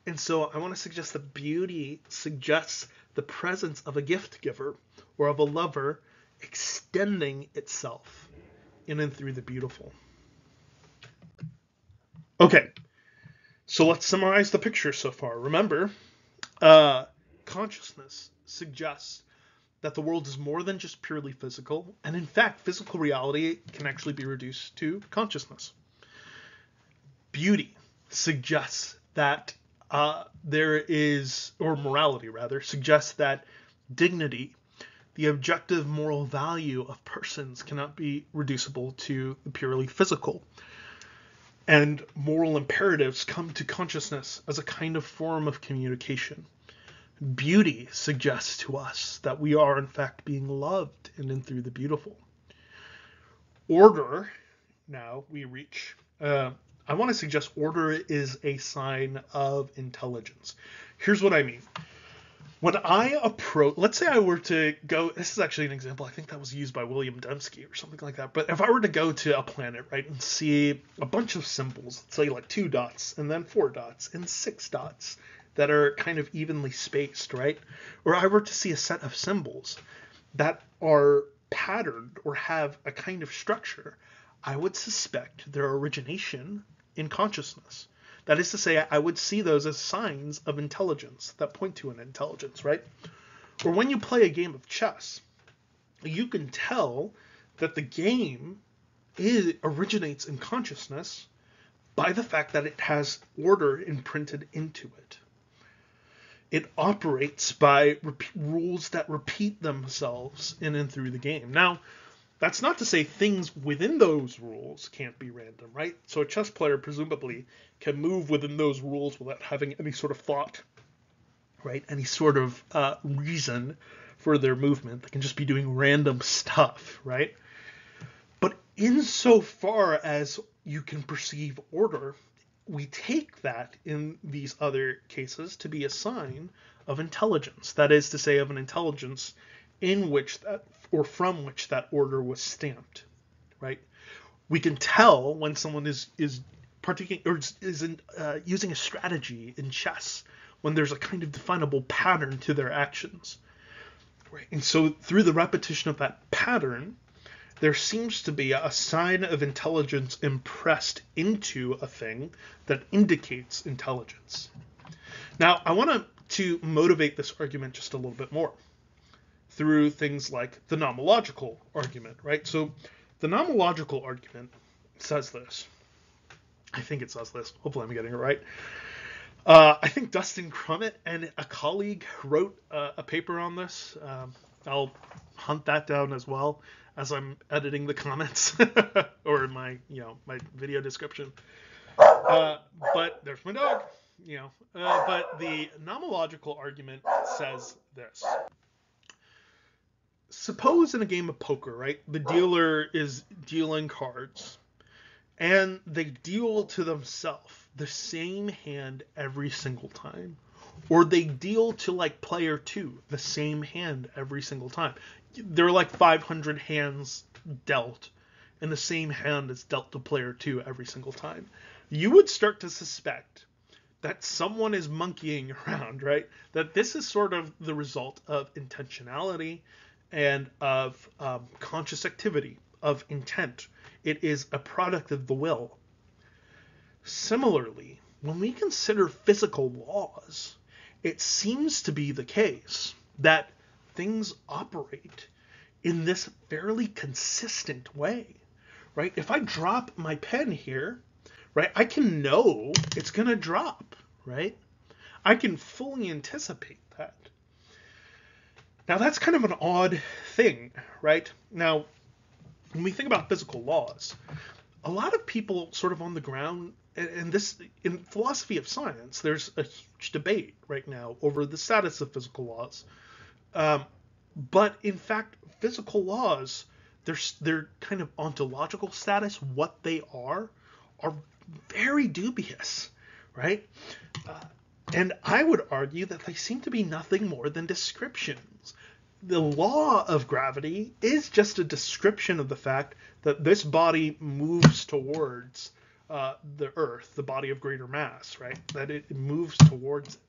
And so I want to suggest that beauty suggests the presence of a gift giver or of a lover extending itself in and through the beautiful. Okay, so let's summarize the picture so far. Remember, consciousness suggests that the world is more than just purely physical, and in fact, physical reality can actually be reduced to consciousness. Beauty suggests that morality rather, suggests that dignity, the objective moral value of persons, cannot be reducible to the purely physical. And moral imperatives come to consciousness as a kind of form of communication. Beauty suggests to us that we are, in fact, being loved in and through the beautiful. Order, now we reach. I want to suggest order is a sign of intelligence. Here's what I mean. When I approach, let's say I were to go, this is actually an example, I think that was used by William Dembski or something like that, but if I were to go to a planet, right, and see a bunch of symbols, let's say like 2 dots, and then 4 dots, and 6 dots that are kind of evenly spaced, right? Or I were to see a set of symbols that are patterned or have a kind of structure, I would suspect their origination in consciousness. That is to say, I would see those as signs of intelligence that point to an intelligence, right? Or when you play a game of chess, you can tell that the game originates in consciousness by the fact that it has order imprinted into it. It operates by rules that repeat themselves in and through the game. Now, that's not to say things within those rules can't be random, right? So a chess player presumably can move within those rules without having any sort of thought, right? Any sort of reason for their movement. They can just be doing random stuff, right? But insofar as you can perceive order, we take that in these other cases to be a sign of intelligence. That is to say, of an intelligence in which that, or from which that order was stamped, right? We can tell when someone is using a strategy in chess when there's a kind of definable pattern to their actions, right? And so through the repetition of that pattern, there seems to be a sign of intelligence impressed into a thing that indicates intelligence. Now, I want to motivate this argument just a little bit more through things like the nomological argument, right? So the nomological argument says this. I think it says this. Hopefully I'm getting it right. I think Dustin Crummett and a colleague wrote a paper on this. I'll hunt that down as well as I'm editing the comments or my, my video description. But there's my dog, but the nomological argument says this. Suppose in a game of poker, right, the dealer is dealing cards and they deal to themselves the same hand every single time, or they deal to like player two, the same hand every single time. There are like 500 hands dealt and the same hand is dealt to player two every single time. You would start to suspect that someone is monkeying around, right? That this is sort of the result of intentionality and of conscious activity, of intent. It is a product of the will. Similarly, when we consider physical laws, it seems to be the case that things operate in this fairly consistent way, right? If I drop my pen here, right, I can know it's going to drop, right? I can fully anticipate that. Now, that's kind of an odd thing, right? Now, when we think about physical laws, a lot of people sort of on the ground, and this in philosophy of science, there's a huge debate right now over the status of physical laws. But in fact, physical laws, their kind of ontological status, what they are very dubious, right? And I would argue that they seem to be nothing more than descriptions. The law of gravity is just a description of the fact that this body moves towards the Earth, the body of greater mass, right? That it moves towards it.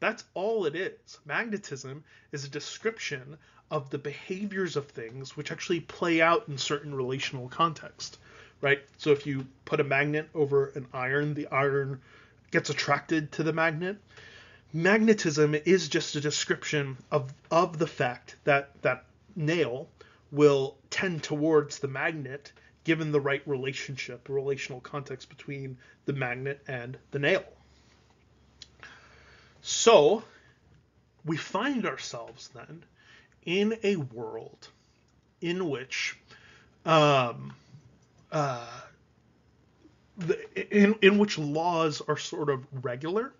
That's all it is. Magnetism is a description of the behaviors of things which actually play out in certain relational contexts, right? So if you put a magnet over an iron, the iron gets attracted to the magnet. Magnetism is just a description of the fact that that nail will tend towards the magnet given the right relationship, relational context between the magnet and the nail. So we find ourselves then in a world in which in which laws are sort of regular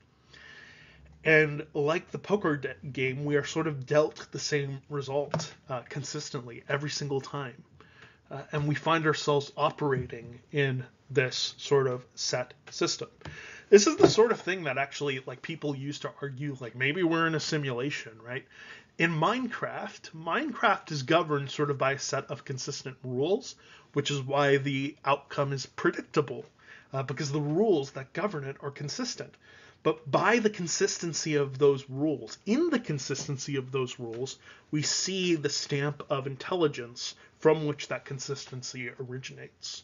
And like the poker game, we are sort of dealt the same result consistently every single time. And we find ourselves operating in this sort of set system. This is the sort of thing that actually, like, people used to argue, like, maybe we're in a simulation, right? In Minecraft is governed sort of by a set of consistent rules, which is why the outcome is predictable, because the rules that govern it are consistent. But by the consistency of those rules, in the consistency of those rules, we see the stamp of intelligence from which that consistency originates.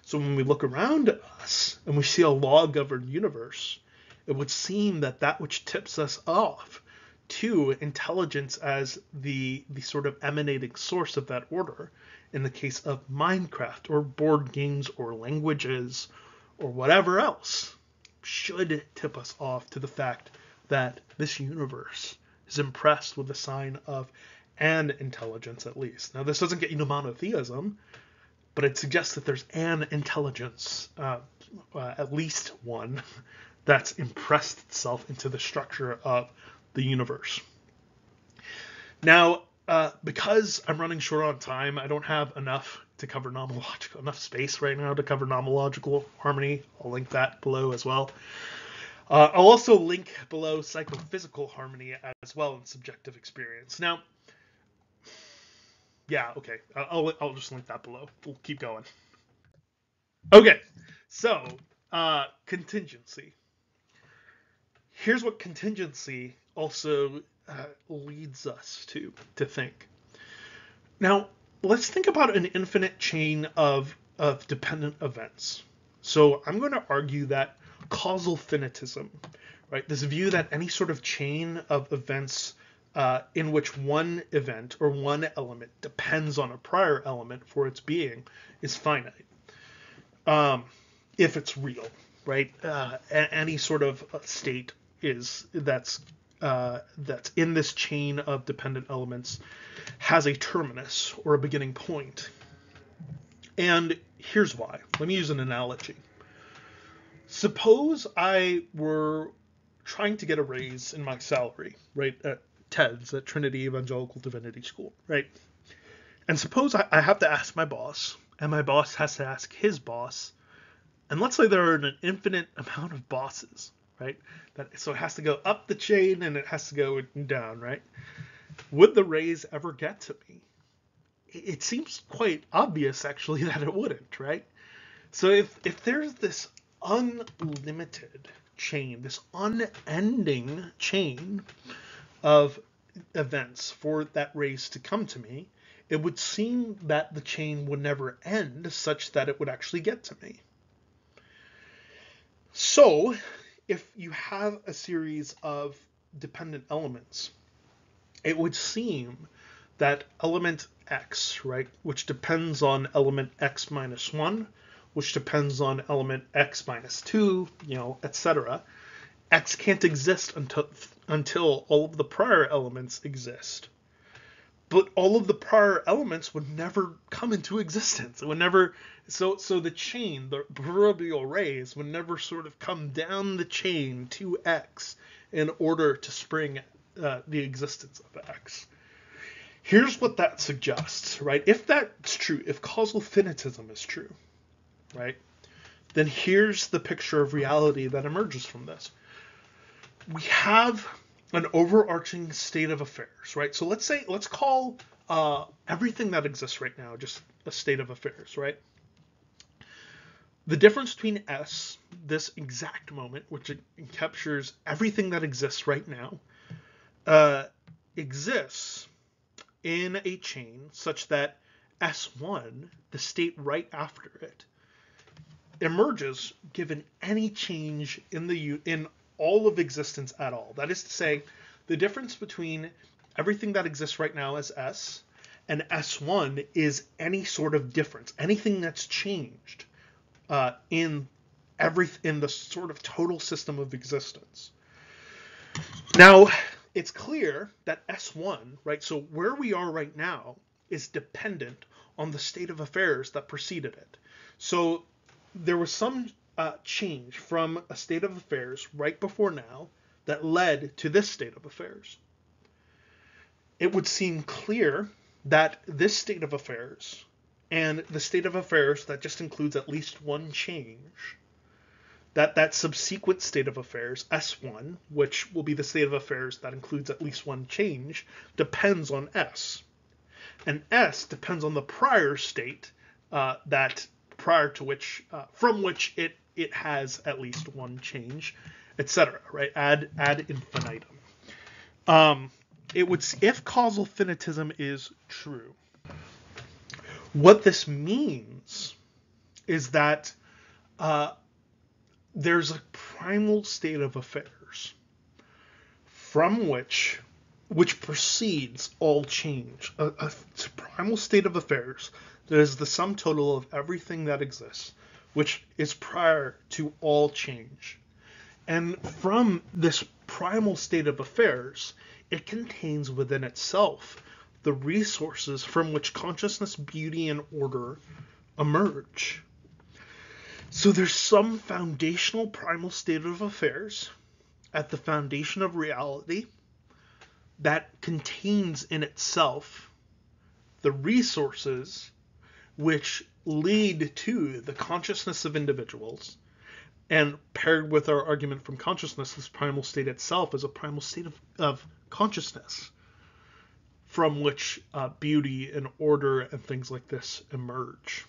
So when we look around at us and we see a law-governed universe, it would seem that that which tips us off to intelligence as the sort of emanating source of that order, in the case of Minecraft or board games or languages or whatever else, should tip us off to the fact that this universe is impressed with the sign of an intelligence, at least. Now, this doesn't get you to monotheism, but it suggests that there's an intelligence, at least one, that's impressed itself into the structure of the universe. Now, because I'm running short on time, I don't have enough space right now to cover nomological harmony. I'll link that below as well. I'll also link below psychophysical harmony as well in subjective experience. Now, yeah, okay. I'll just link that below. We'll keep going. Okay, so contingency. Here's what contingency also leads us to think. Now, let's think about an infinite chain of dependent events. So I'm going to argue that causal finitism, right? This view that any sort of chain of events in which one event or one element depends on a prior element for its being is finite, if it's real, right? Any sort of state that's in this chain of dependent elements has a terminus or a beginning point. And here's why. Let me use an analogy. Suppose I were trying to get a raise in my salary, right? TEDS at Trinity Evangelical Divinity School, right? And suppose I have to ask my boss, and my boss has to ask his boss, and let's say there are an infinite amount of bosses, right? So it has to go up the chain and it has to go down, right? Would the raise ever get to me? It seems quite obvious, actually, that it wouldn't, right? So if there's this unlimited chain, this unending chain of events for that raise to come to me, it would seem that the chain would never end such that it would actually get to me. So if you have a series of dependent elements, it would seem that element X, right, which depends on element X minus 1, which depends on element X minus 2, you know, etc., X can't exist until all of the prior elements exist. But all of the prior elements would never come into existence. It would never, so the chain, the proverbial rays, would never sort of come down the chain to X in order to spring the existence of X. Here's what that suggests, right? If that's true, if causal finitism is true, right, then here's the picture of reality that emerges from this. We have an overarching state of affairs, right? So let's call everything that exists right now just a state of affairs, right? The difference between S, this exact moment, which captures everything that exists right now, exists in a chain such that S1, the state right after it, emerges given any change in all of existence at all. That is to say, the difference between everything that exists right now as S and S1 is any sort of difference, anything that's changed in the sort of total system of existence. Now, it's clear that S1, right, so where we are right now is dependent on the state of affairs that preceded it. So there was some change from a state of affairs right before now that led to this state of affairs. It would seem clear that this state of affairs, and the state of affairs that just includes at least one change, that subsequent state of affairs, S1, which will be the state of affairs that includes at least one change, depends on S. And S depends on the prior state from which it has at least one change, etc. Right? Ad infinitum. If causal finitism is true, what this means is that there's a primal state of affairs from which precedes all change. A primal state of affairs that is the sum total of everything that exists, which is prior to all change. And from this primal state of affairs, it contains within itself the resources from which consciousness, beauty, and order emerge. So there's some foundational primal state of affairs at the foundation of reality that contains in itself the resources which lead to the consciousness of individuals. And paired with our argument from consciousness, this primal state itself is a primal state of consciousness from which beauty and order and things like this emerge.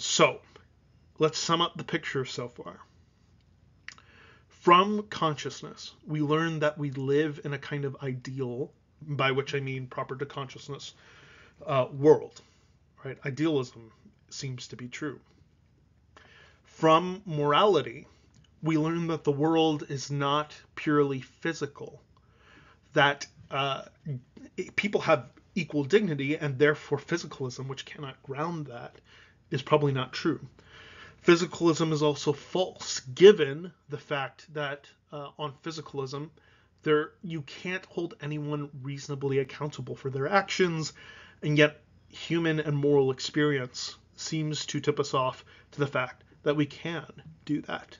So, let's sum up the picture so far. From consciousness, we learn that we live in a kind of ideal, by which I mean proper to consciousness, world. Right? Idealism seems to be true. From morality, we learn that the world is not purely physical, that people have equal dignity, and therefore physicalism, which cannot ground that, is probably not true. Physicalism is also false, given the fact that on physicalism, you can't hold anyone reasonably accountable for their actions, and yet human and moral experience seems to tip us off to the fact that we can do that.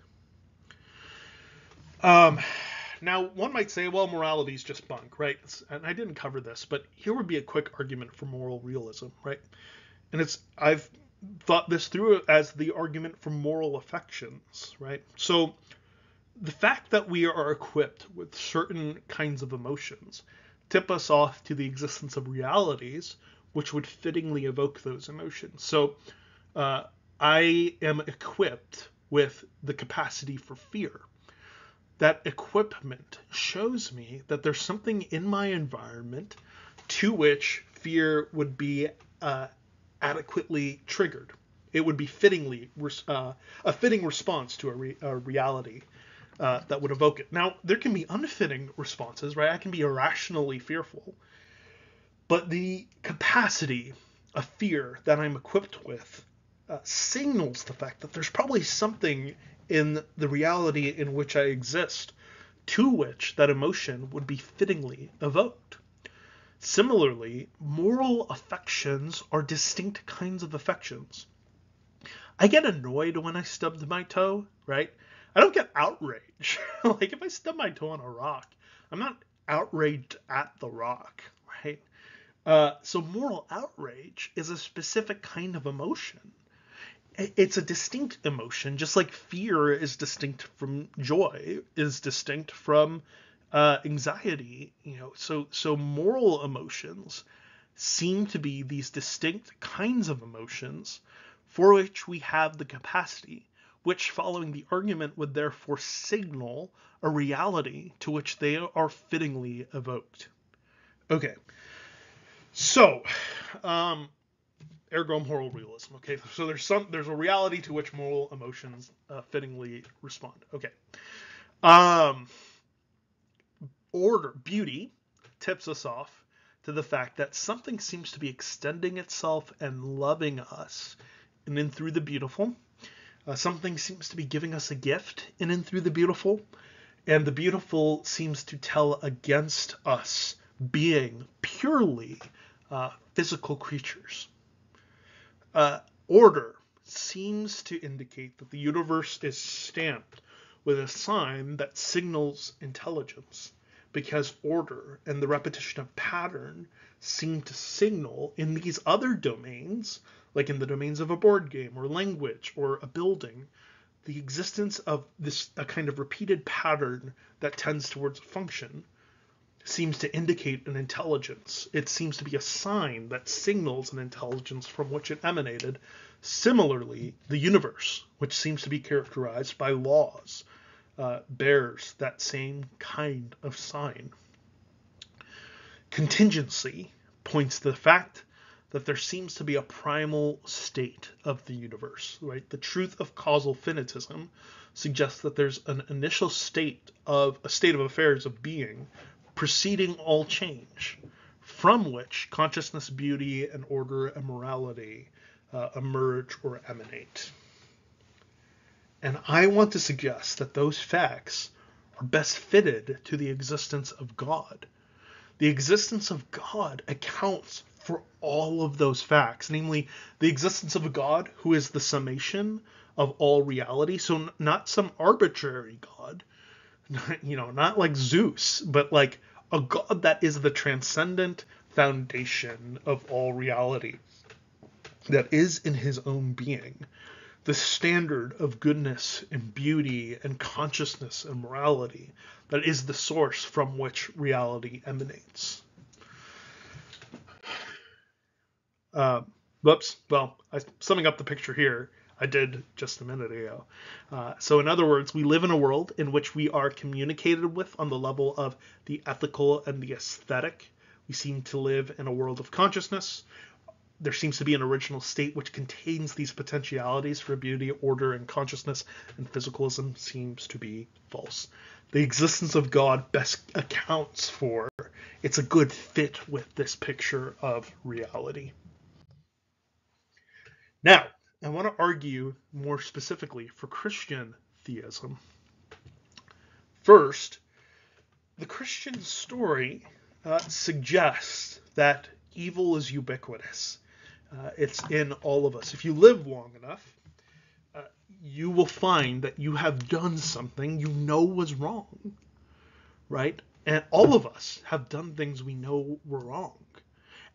Now, one might say, well, morality is just bunk, right? And I didn't cover this, but here would be a quick argument for moral realism, right? And I've thought this through as the argument for moral affections, right? So the fact that we are equipped with certain kinds of emotions tip us off to the existence of realities which would fittingly evoke those emotions. So I am equipped with the capacity for fear. That equipment shows me that there's something in my environment to which fear would be adequately triggered. It would be fittingly a fitting response to a reality that would evoke it. Now, there can be unfitting responses, right? I can be irrationally fearful, but the capacity of fear that I'm equipped with signals the fact that there's probably something in the reality in which I exist to which that emotion would be fittingly evoked. Similarly, moral affections are distinct kinds of affections. I get annoyed when I stubbed my toe, right? I don't get outraged. Like if I stub my toe on a rock, I'm not outraged at the rock, right? So moral outrage is a specific kind of emotion. It's a distinct emotion, just like fear is distinct from joy, is distinct from anxiety, you know, so moral emotions seem to be these distinct kinds of emotions for which we have the capacity, which following the argument would therefore signal a reality to which they are fittingly evoked. Okay, so ergo moral realism. Okay, so there's a reality to which moral emotions fittingly respond. Okay. Order, beauty, tips us off to the fact that something seems to be extending itself and loving us in and through the beautiful. Something seems to be giving us a gift in and through the beautiful. And the beautiful seems to tell against us being purely physical creatures. Order seems to indicate that the universe is stamped with a sign that signals intelligence, because order and the repetition of pattern seem to signal in these other domains, like in the domains of a board game or language or a building, the existence of this a kind of repeated pattern that tends towards a function seems to indicate an intelligence. It seems to be a sign that signals an intelligence from which it emanated. Similarly, the universe, which seems to be characterized by laws, bears that same kind of sign. Contingency points to the fact that there seems to be a primal state of the universe, right? The truth of causal finitism suggests that there's an initial state of a state of affairs of being preceding all change, from which consciousness, beauty, and order and morality emerge or emanate. And I want to suggest that those facts are best fitted to the existence of God. The existence of God accounts for all of those facts, namely the existence of a God who is the summation of all reality, so not some arbitrary God, not like Zeus, but like a God that is the transcendent foundation of all reality, that is in his own being, the standard of goodness and beauty and consciousness and morality, that is the source from which reality emanates. Summing up the picture here, I did just a minute ago. So in other words, we live in a world in which we are communicated with on the level of the ethical and the aesthetic. We seem to live in a world of consciousness. There seems to be an original state which contains these potentialities for beauty, order, and consciousness, and physicalism seems to be false. The existence of God best accounts for, it's a good fit with this picture of reality. Now, I want to argue more specifically for Christian theism. First, the Christian story suggests that evil is ubiquitous. It's in all of us. If you live long enough, you will find that you have done something you know was wrong, right? And all of us have done things we know were wrong,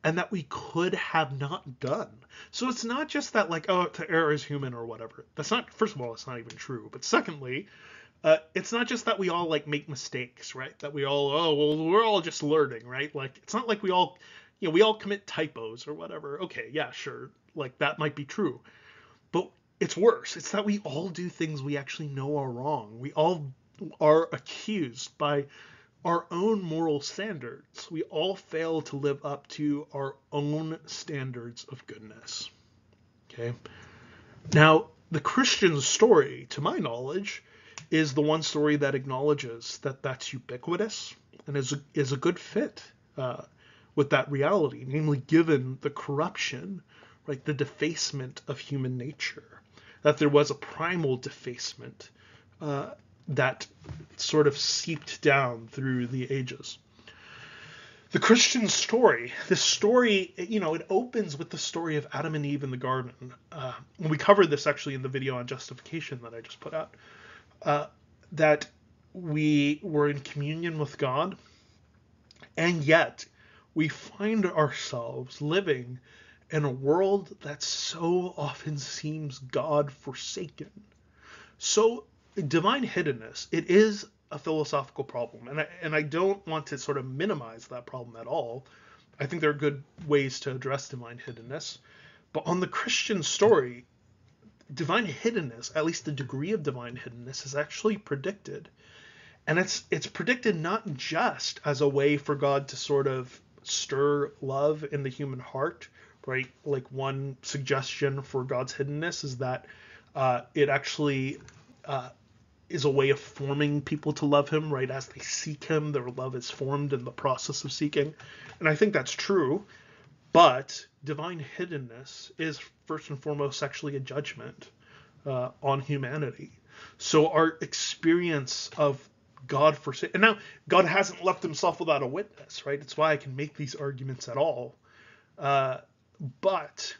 and that we could have not done. So it's not just that like, oh, to err is human or whatever. That's not, first of all, it's not even true. But secondly, it's not just that we all like make mistakes, right? That we all, we're all just learning, right? Like, it's not like we all, we all commit typos or whatever. Okay, yeah, sure. Like that might be true, but it's worse. It's that we all do things we actually know are wrong. We all are accused by our own moral standards. We all fail to live up to our own standards of goodness. Okay. Now, the Christian story, to my knowledge, is the one story that acknowledges that that's ubiquitous and is a good fit with that reality, namely given the corruption, right, the defacement of human nature, that there was a primal defacement that sort of seeped down through the ages. The Christian story, it opens with the story of Adam and Eve in the garden. We covered this actually in the video on justification that I just put out, that we were in communion with God, and yet we find ourselves living in a world that so often seems God-forsaken. So divine hiddenness, it is a philosophical problem, and I don't want to sort of minimize that problem at all. I think there are good ways to address divine hiddenness, but on the Christian story, divine hiddenness, at least the degree of divine hiddenness, is actually predicted, and it's predicted not just as a way for God to sort of stir love in the human heart, right? Like one suggestion for God's hiddenness is that it actually is a way of forming people to love him, right? As they seek him, their love is formed in the process of seeking. And I think that's true, but divine hiddenness is first and foremost actually a judgment on humanity. So our experience of God forsaken, and now God hasn't left himself without a witness, right? It's why I can make these arguments at all. But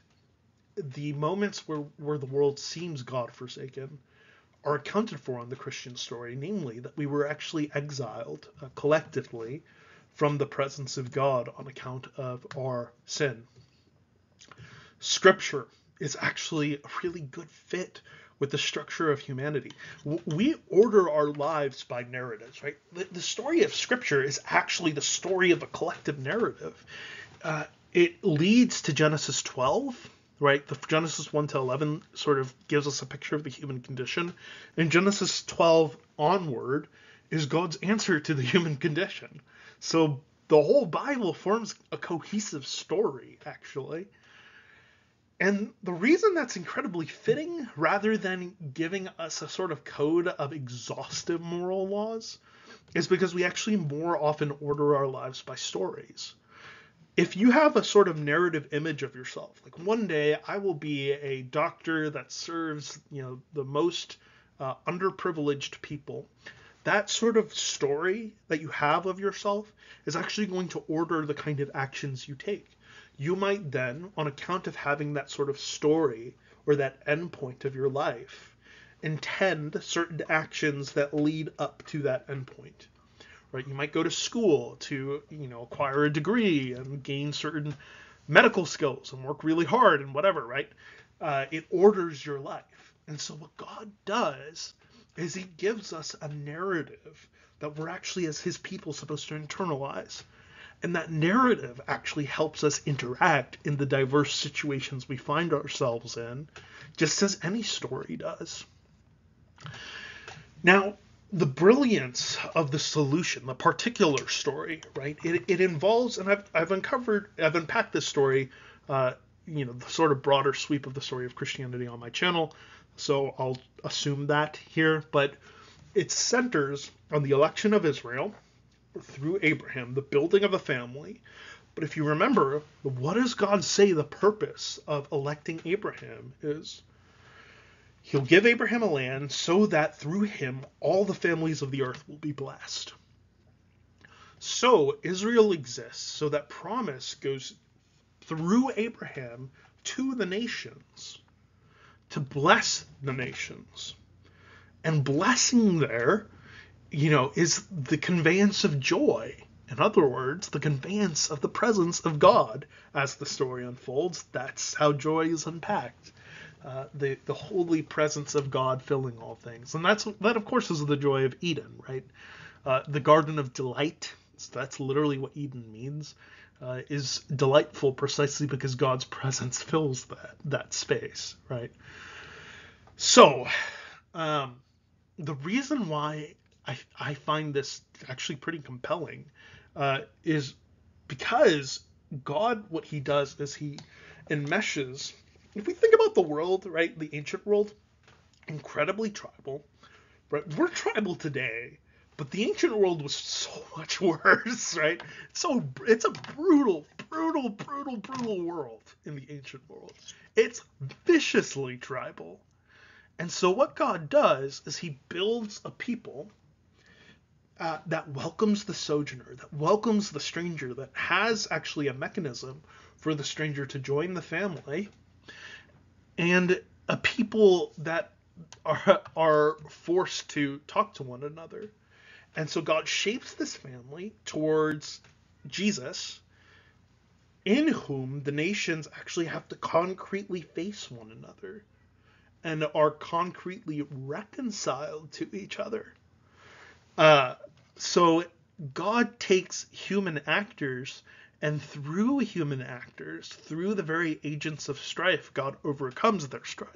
the moments where the world seems God forsaken are accounted for in the Christian story, namely that we were actually exiled collectively from the presence of God on account of our sin. Scripture is actually a really good fit with the structure of humanity. We order our lives by narratives, right? The story of Scripture is actually the story of a collective narrative. It leads to Genesis 12, right? The Genesis 1 to 11 sort of gives us a picture of the human condition. And Genesis 12 onward is God's answer to the human condition. So the whole Bible forms a cohesive story, actually. And the reason that's incredibly fitting, rather than giving us a sort of code of exhaustive moral laws, is because we actually more often order our lives by stories. If you have a sort of narrative image of yourself, like one day I will be a doctor that serves, the most underprivileged people, that sort of story that you have of yourself is actually going to order the kind of actions you take. You might then, on account of having that sort of story or that endpoint of your life, intend certain actions that lead up to that endpoint, right? You might go to school to, acquire a degree and gain certain medical skills and work really hard and whatever, right? It orders your life. And so what God does is he gives us a narrative that we're actually, as his people, supposed to internalize. And that narrative actually helps us interact in the diverse situations we find ourselves in, just as any story does. Now, the brilliance of the solution, the particular story, right? It involves, and I've unpacked this story, the sort of broader sweep of the story of Christianity on my channel, so I'll assume that here, but it centers on the election of Israel through Abraham, the building of a family. But if you remember, what does God say the purpose of electing Abraham is? He'll give Abraham a land so that through him all the families of the earth will be blessed. So Israel exists, so that promise goes through Abraham to the nations to bless the nations. And blessing there is the conveyance of joy. In other words, the conveyance of the presence of God. As the story unfolds, that's how joy is unpacked. The holy presence of God filling all things. And that, of course, is the joy of Eden, right? The Garden of Delight, so that's literally what Eden means, is delightful precisely because God's presence fills that space, right? So, the reason why I find this actually pretty compelling is because God, what he does is he enmeshes, if we think about the world, right, the ancient world, incredibly tribal, right? We're tribal today, but the ancient world was so much worse, right? So it's a brutal, brutal, brutal, brutal world in the ancient world. It's viciously tribal. And so what God does is he builds a people that welcomes the sojourner, that welcomes the stranger, that has actually a mechanism for the stranger to join the family, and a people that are forced to talk to one another. And so God shapes this family towards Jesus, in whom the nations actually have to concretely face one another and are concretely reconciled to each other. So God takes human actors, and through human actors, through the very agents of strife, God overcomes their strife.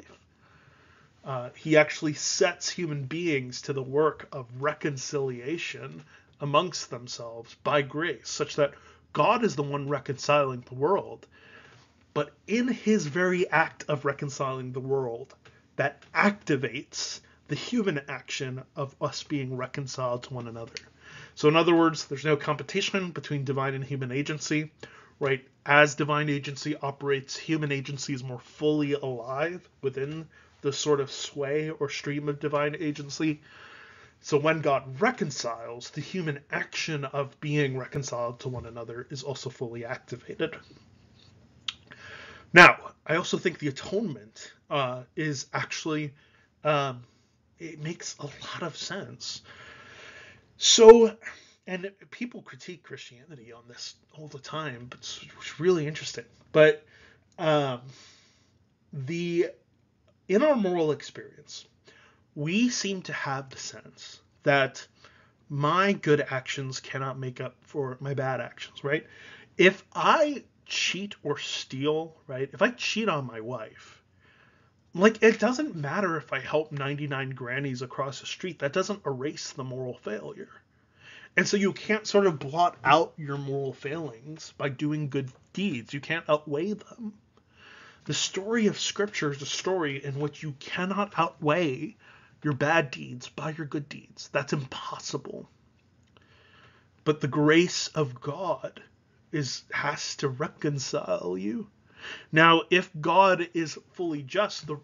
He actually sets human beings to the work of reconciliation amongst themselves by grace, such that God is the one reconciling the world. But in his very act of reconciling the world, that activates the human action of us being reconciled to one another. So in other words, there's no competition between divine and human agency, right? As divine agency operates, human agency is more fully alive within the sort of sway or stream of divine agency. So when God reconciles, the human action of being reconciled to one another is also fully activated. Now, I also think the atonement is actually it makes a lot of sense. So, and people critique Christianity on this all the time, but it's really interesting. But in our moral experience, we seem to have the sense that my good actions cannot make up for my bad actions, right? If I cheat or steal, right? If I cheat on my wife, like, it doesn't matter if I help 99 grannies across the street. That doesn't erase the moral failure. And so you can't sort of blot out your moral failings by doing good deeds. You can't outweigh them. The story of Scripture is a story in which you cannot outweigh your bad deeds by your good deeds. That's impossible. But the grace of God has to reconcile you. Now, if God is fully just, the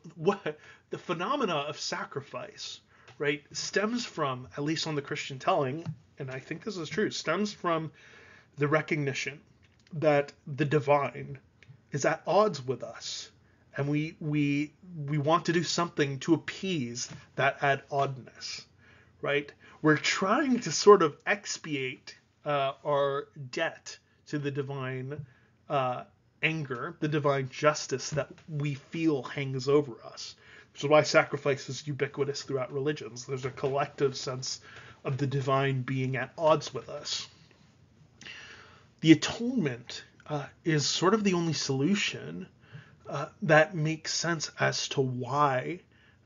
phenomena of sacrifice, right, stems from, at least on the Christian telling, and I think this is true, stems from the recognition that the divine is at odds with us, and we want to do something to appease that at oddness, right? We're trying to sort of expiate our debt to the divine anger, the divine justice that we feel hangs over us, which is why sacrifice is ubiquitous throughout religions. There's a collective sense of the divine being at odds with us. The atonement is sort of the only solution that makes sense as to why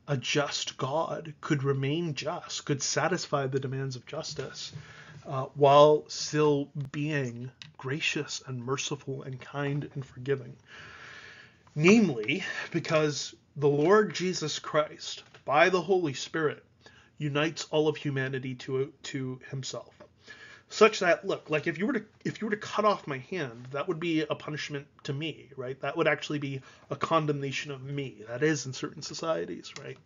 a just God could remain just, could satisfy the demands of justice, while still being gracious and merciful and kind and forgiving. Namely, because the Lord Jesus Christ, by the Holy Spirit, unites all of humanity to himself. Such that, look, like, if you were to cut off my hand, that would be a punishment to me, right? That would actually be a condemnation of me. That is in certain societies, right?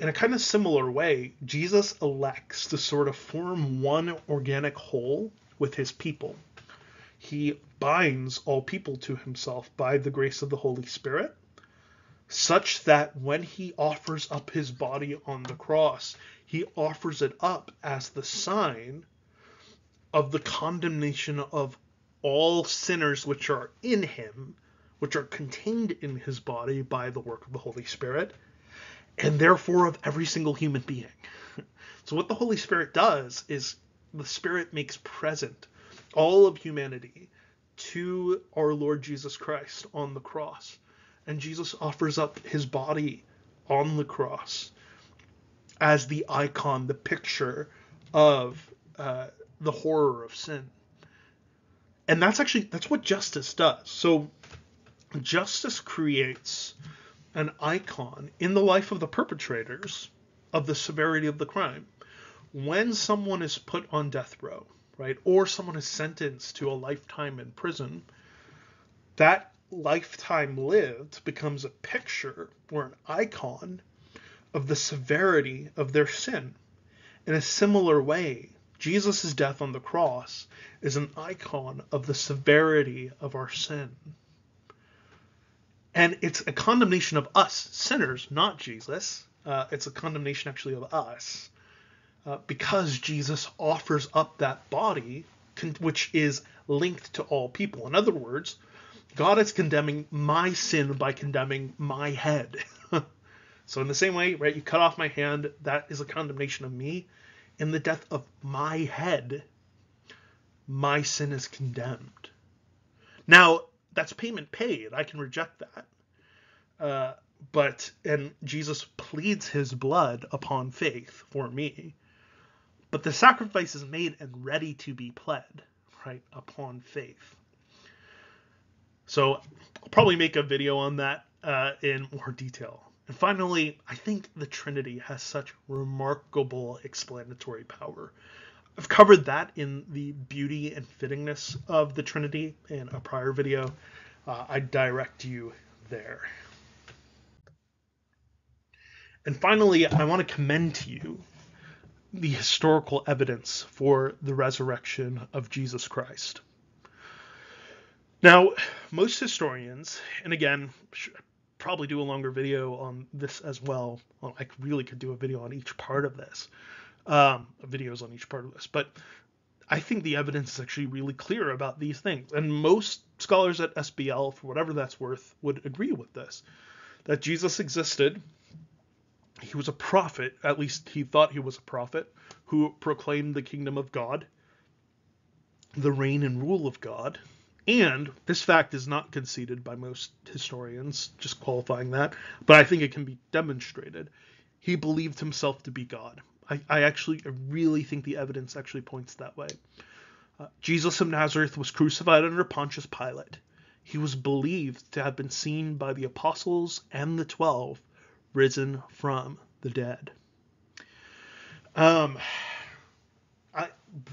In a kind of similar way, Jesus elects to sort of form one organic whole with his people. He binds all people to himself by the grace of the Holy Spirit, such that when he offers up his body on the cross, he offers it up as the sign of the condemnation of all sinners which are in him, which are contained in his body by the work of the Holy Spirit, and therefore of every single human being. So what the Holy Spirit does is the Spirit makes present all of humanity to our Lord Jesus Christ on the cross. And Jesus offers up his body on the cross as the icon, the picture of the horror of sin. And that's what justice does. So justice creates an icon in the life of the perpetrators of the severity of the crime. When someone is put on death row, right, or someone is sentenced to a lifetime in prison, that lifetime lived becomes a picture or an icon of the severity of their sin. In a similar way, Jesus' death on the cross is an icon of the severity of our sin. And it's a condemnation of us, sinners, not Jesus. It's a condemnation actually of us, because Jesus offers up that body, which is linked to all people. In other words, God is condemning my sin by condemning my head. So in the same way, right, you cut off my hand, that is a condemnation of me. In the death of my head, my sin is condemned. Now, that's payment paid. I can reject that. And Jesus pleads his blood upon faith for me. But the sacrifice is made and ready to be pled, right, upon faith. So I'll probably make a video on that in more detail. And finally, I think the Trinity has such remarkable explanatory power. I've covered that in the beauty and fittingness of the Trinity in a prior video. I direct you there. And finally, I want to commend to you the historical evidence for the resurrection of Jesus Christ. Now, most historians, and again, probably do a longer video on this as well. I really could do a video on each part of this, videos on each part of this. But I think the evidence is actually really clear about these things. And most scholars at SBL, for whatever that's worth, would agree with this, that Jesus existed. He was a prophet, at least he thought he was a prophet, who proclaimed the kingdom of God, the reign and rule of God. And this fact is not conceded by most historians, just qualifying that, but I think it can be demonstrated. He believed himself to be God. I really think the evidence actually points that way. Jesus of Nazareth was crucified under Pontius Pilate. He was believed to have been seen by the apostles and the 12, risen from the dead.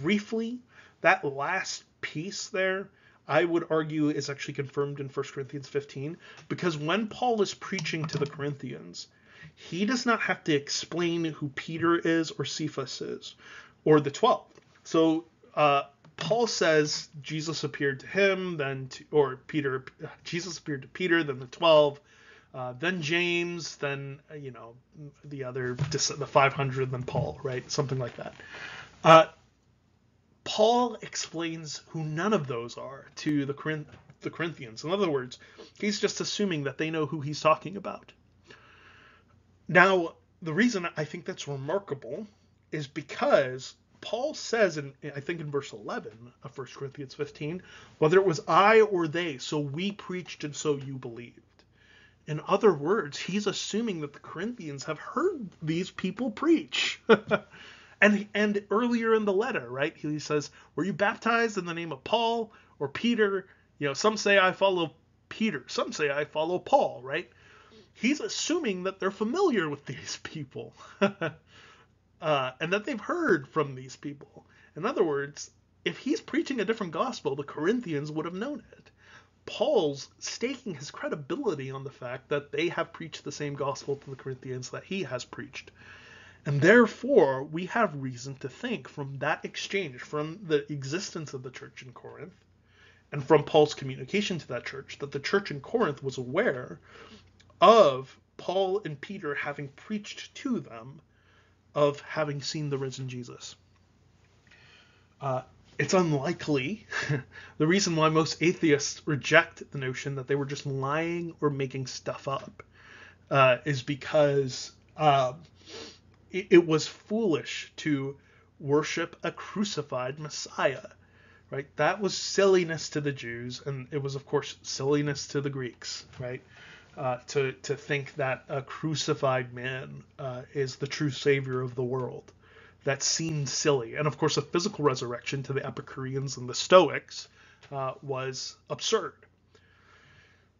Briefly, that last piece there, I would argue, is actually confirmed in 1 Corinthians 15, because when Paul is preaching to the Corinthians, he does not have to explain who Peter is or Cephas is or the 12. So Paul says Jesus appeared to him, Jesus appeared to Peter, then the 12, then James, then, the other, the 500, then Paul, right? Something like that. Paul explains who none of those are to the Corinthians. In other words, he's just assuming that they know who he's talking about. Now, the reason I think that's remarkable is because Paul says, in verse 11 of 1 Corinthians 15, whether it was I or they, so we preached and so you believed. In other words, he's assuming that the Corinthians have heard these people preach. And earlier in the letter, right, he says, were you baptized in the name of Paul or Peter? Some say I follow Peter. Some say I follow Paul, right? He's assuming that they're familiar with these people and that they've heard from these people. In other words, if he's preaching a different gospel, the Corinthians would have known it. Paul's staking his credibility on the fact that they have preached the same gospel to the Corinthians that he has preached. And therefore, we have reason to think from that exchange, from the existence of the church in Corinth, and from Paul's communication to that church, that the church in Corinth was aware of Paul and Peter having preached to them, of having seen the risen Jesus. It's unlikely. The reason why most atheists reject the notion that they were just lying or making stuff up is because... It was foolish to worship a crucified Messiah, right? That was silliness to the Jews, and it was, of course, silliness to the Greeks, right? To think that a crucified man is the true savior of the world. That seemed silly. And, of course, a physical resurrection to the Epicureans and the Stoics was absurd.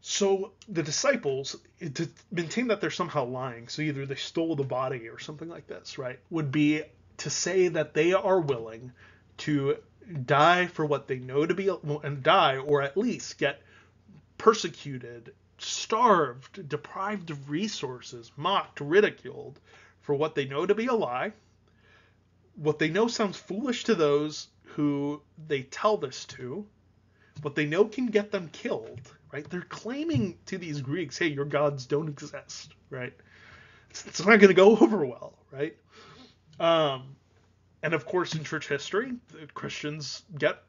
So the disciples, to maintain that they're somehow lying, so either they stole the body or something like this, right, would be to say that they are willing to die for what they know to be, and die, or at least get persecuted, starved, deprived of resources, mocked, ridiculed for what they know to be a lie. What they know sounds foolish to those who they tell this to, what they know can get them killed. Right? They're claiming to these Greeks, hey, your gods don't exist, right? It's not going to go over well, right? And of course, in church history, the Christians get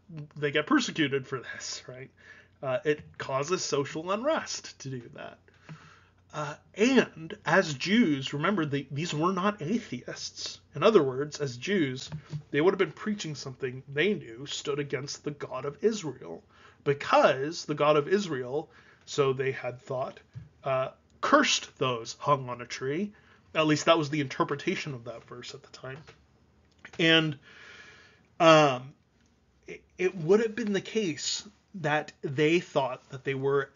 persecuted for this, right? It causes social unrest to do that. And as Jews, remember, these were not atheists. In other words, as Jews, they would have been preaching something they knew stood against the God of Israel, because the God of Israel, so they had thought, cursed those hung on a tree. At least that was the interpretation of that verse at the time. And it would have been the case that they thought that they were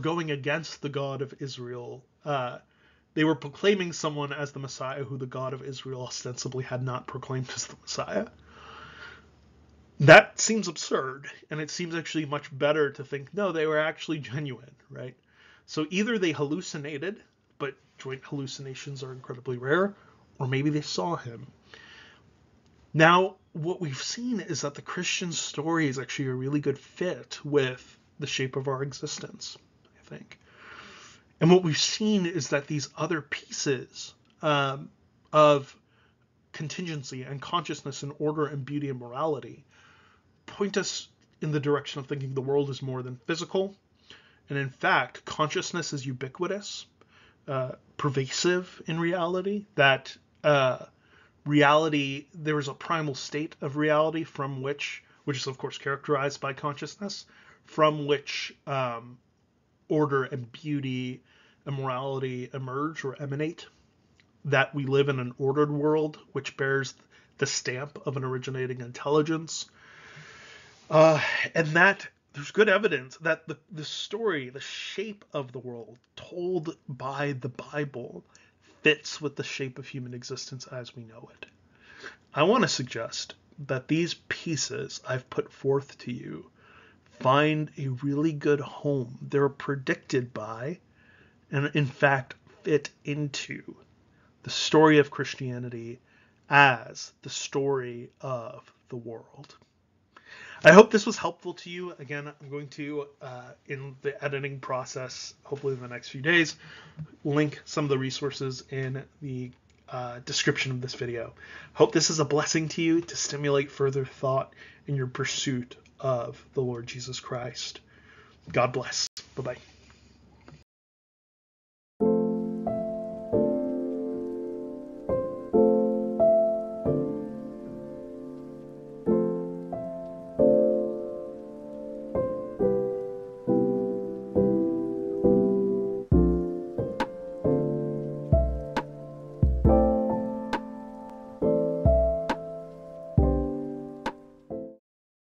going against the God of Israel. They were proclaiming someone as the Messiah who the God of Israel ostensibly had not proclaimed as the Messiah. That seems absurd, and it seems actually much better to think, no, they were actually genuine, right? So either they hallucinated, but joint hallucinations are incredibly rare, or maybe they saw him. Now, what we've seen is that the Christian story is actually a really good fit with the shape of our existence, I think. And what we've seen is that these other pieces of contingency and consciousness and order and beauty and morality point us in the direction of thinking the world is more than physical. And in fact, consciousness is ubiquitous, pervasive in reality, that reality, there is a primal state of reality from which is of course characterized by consciousness, from which order and beauty and morality emerge or emanate, that we live in an ordered world which bears the stamp of an originating intelligence, and that there's good evidence that the story, the shape of the world told by the Bible, fits with the shape of human existence as we know it. I want to suggest that these pieces I've put forth to you find a really good home. They're predicted by, and in fact fit into, the story of Christianity as the story of the world. I hope this was helpful to you. Again, I'm going to, in the editing process, hopefully in the next few days, link some of the resources in the description of this video. Hope this is a blessing to you, to stimulate further thought in your pursuit of the Lord Jesus Christ. God bless. Bye-bye.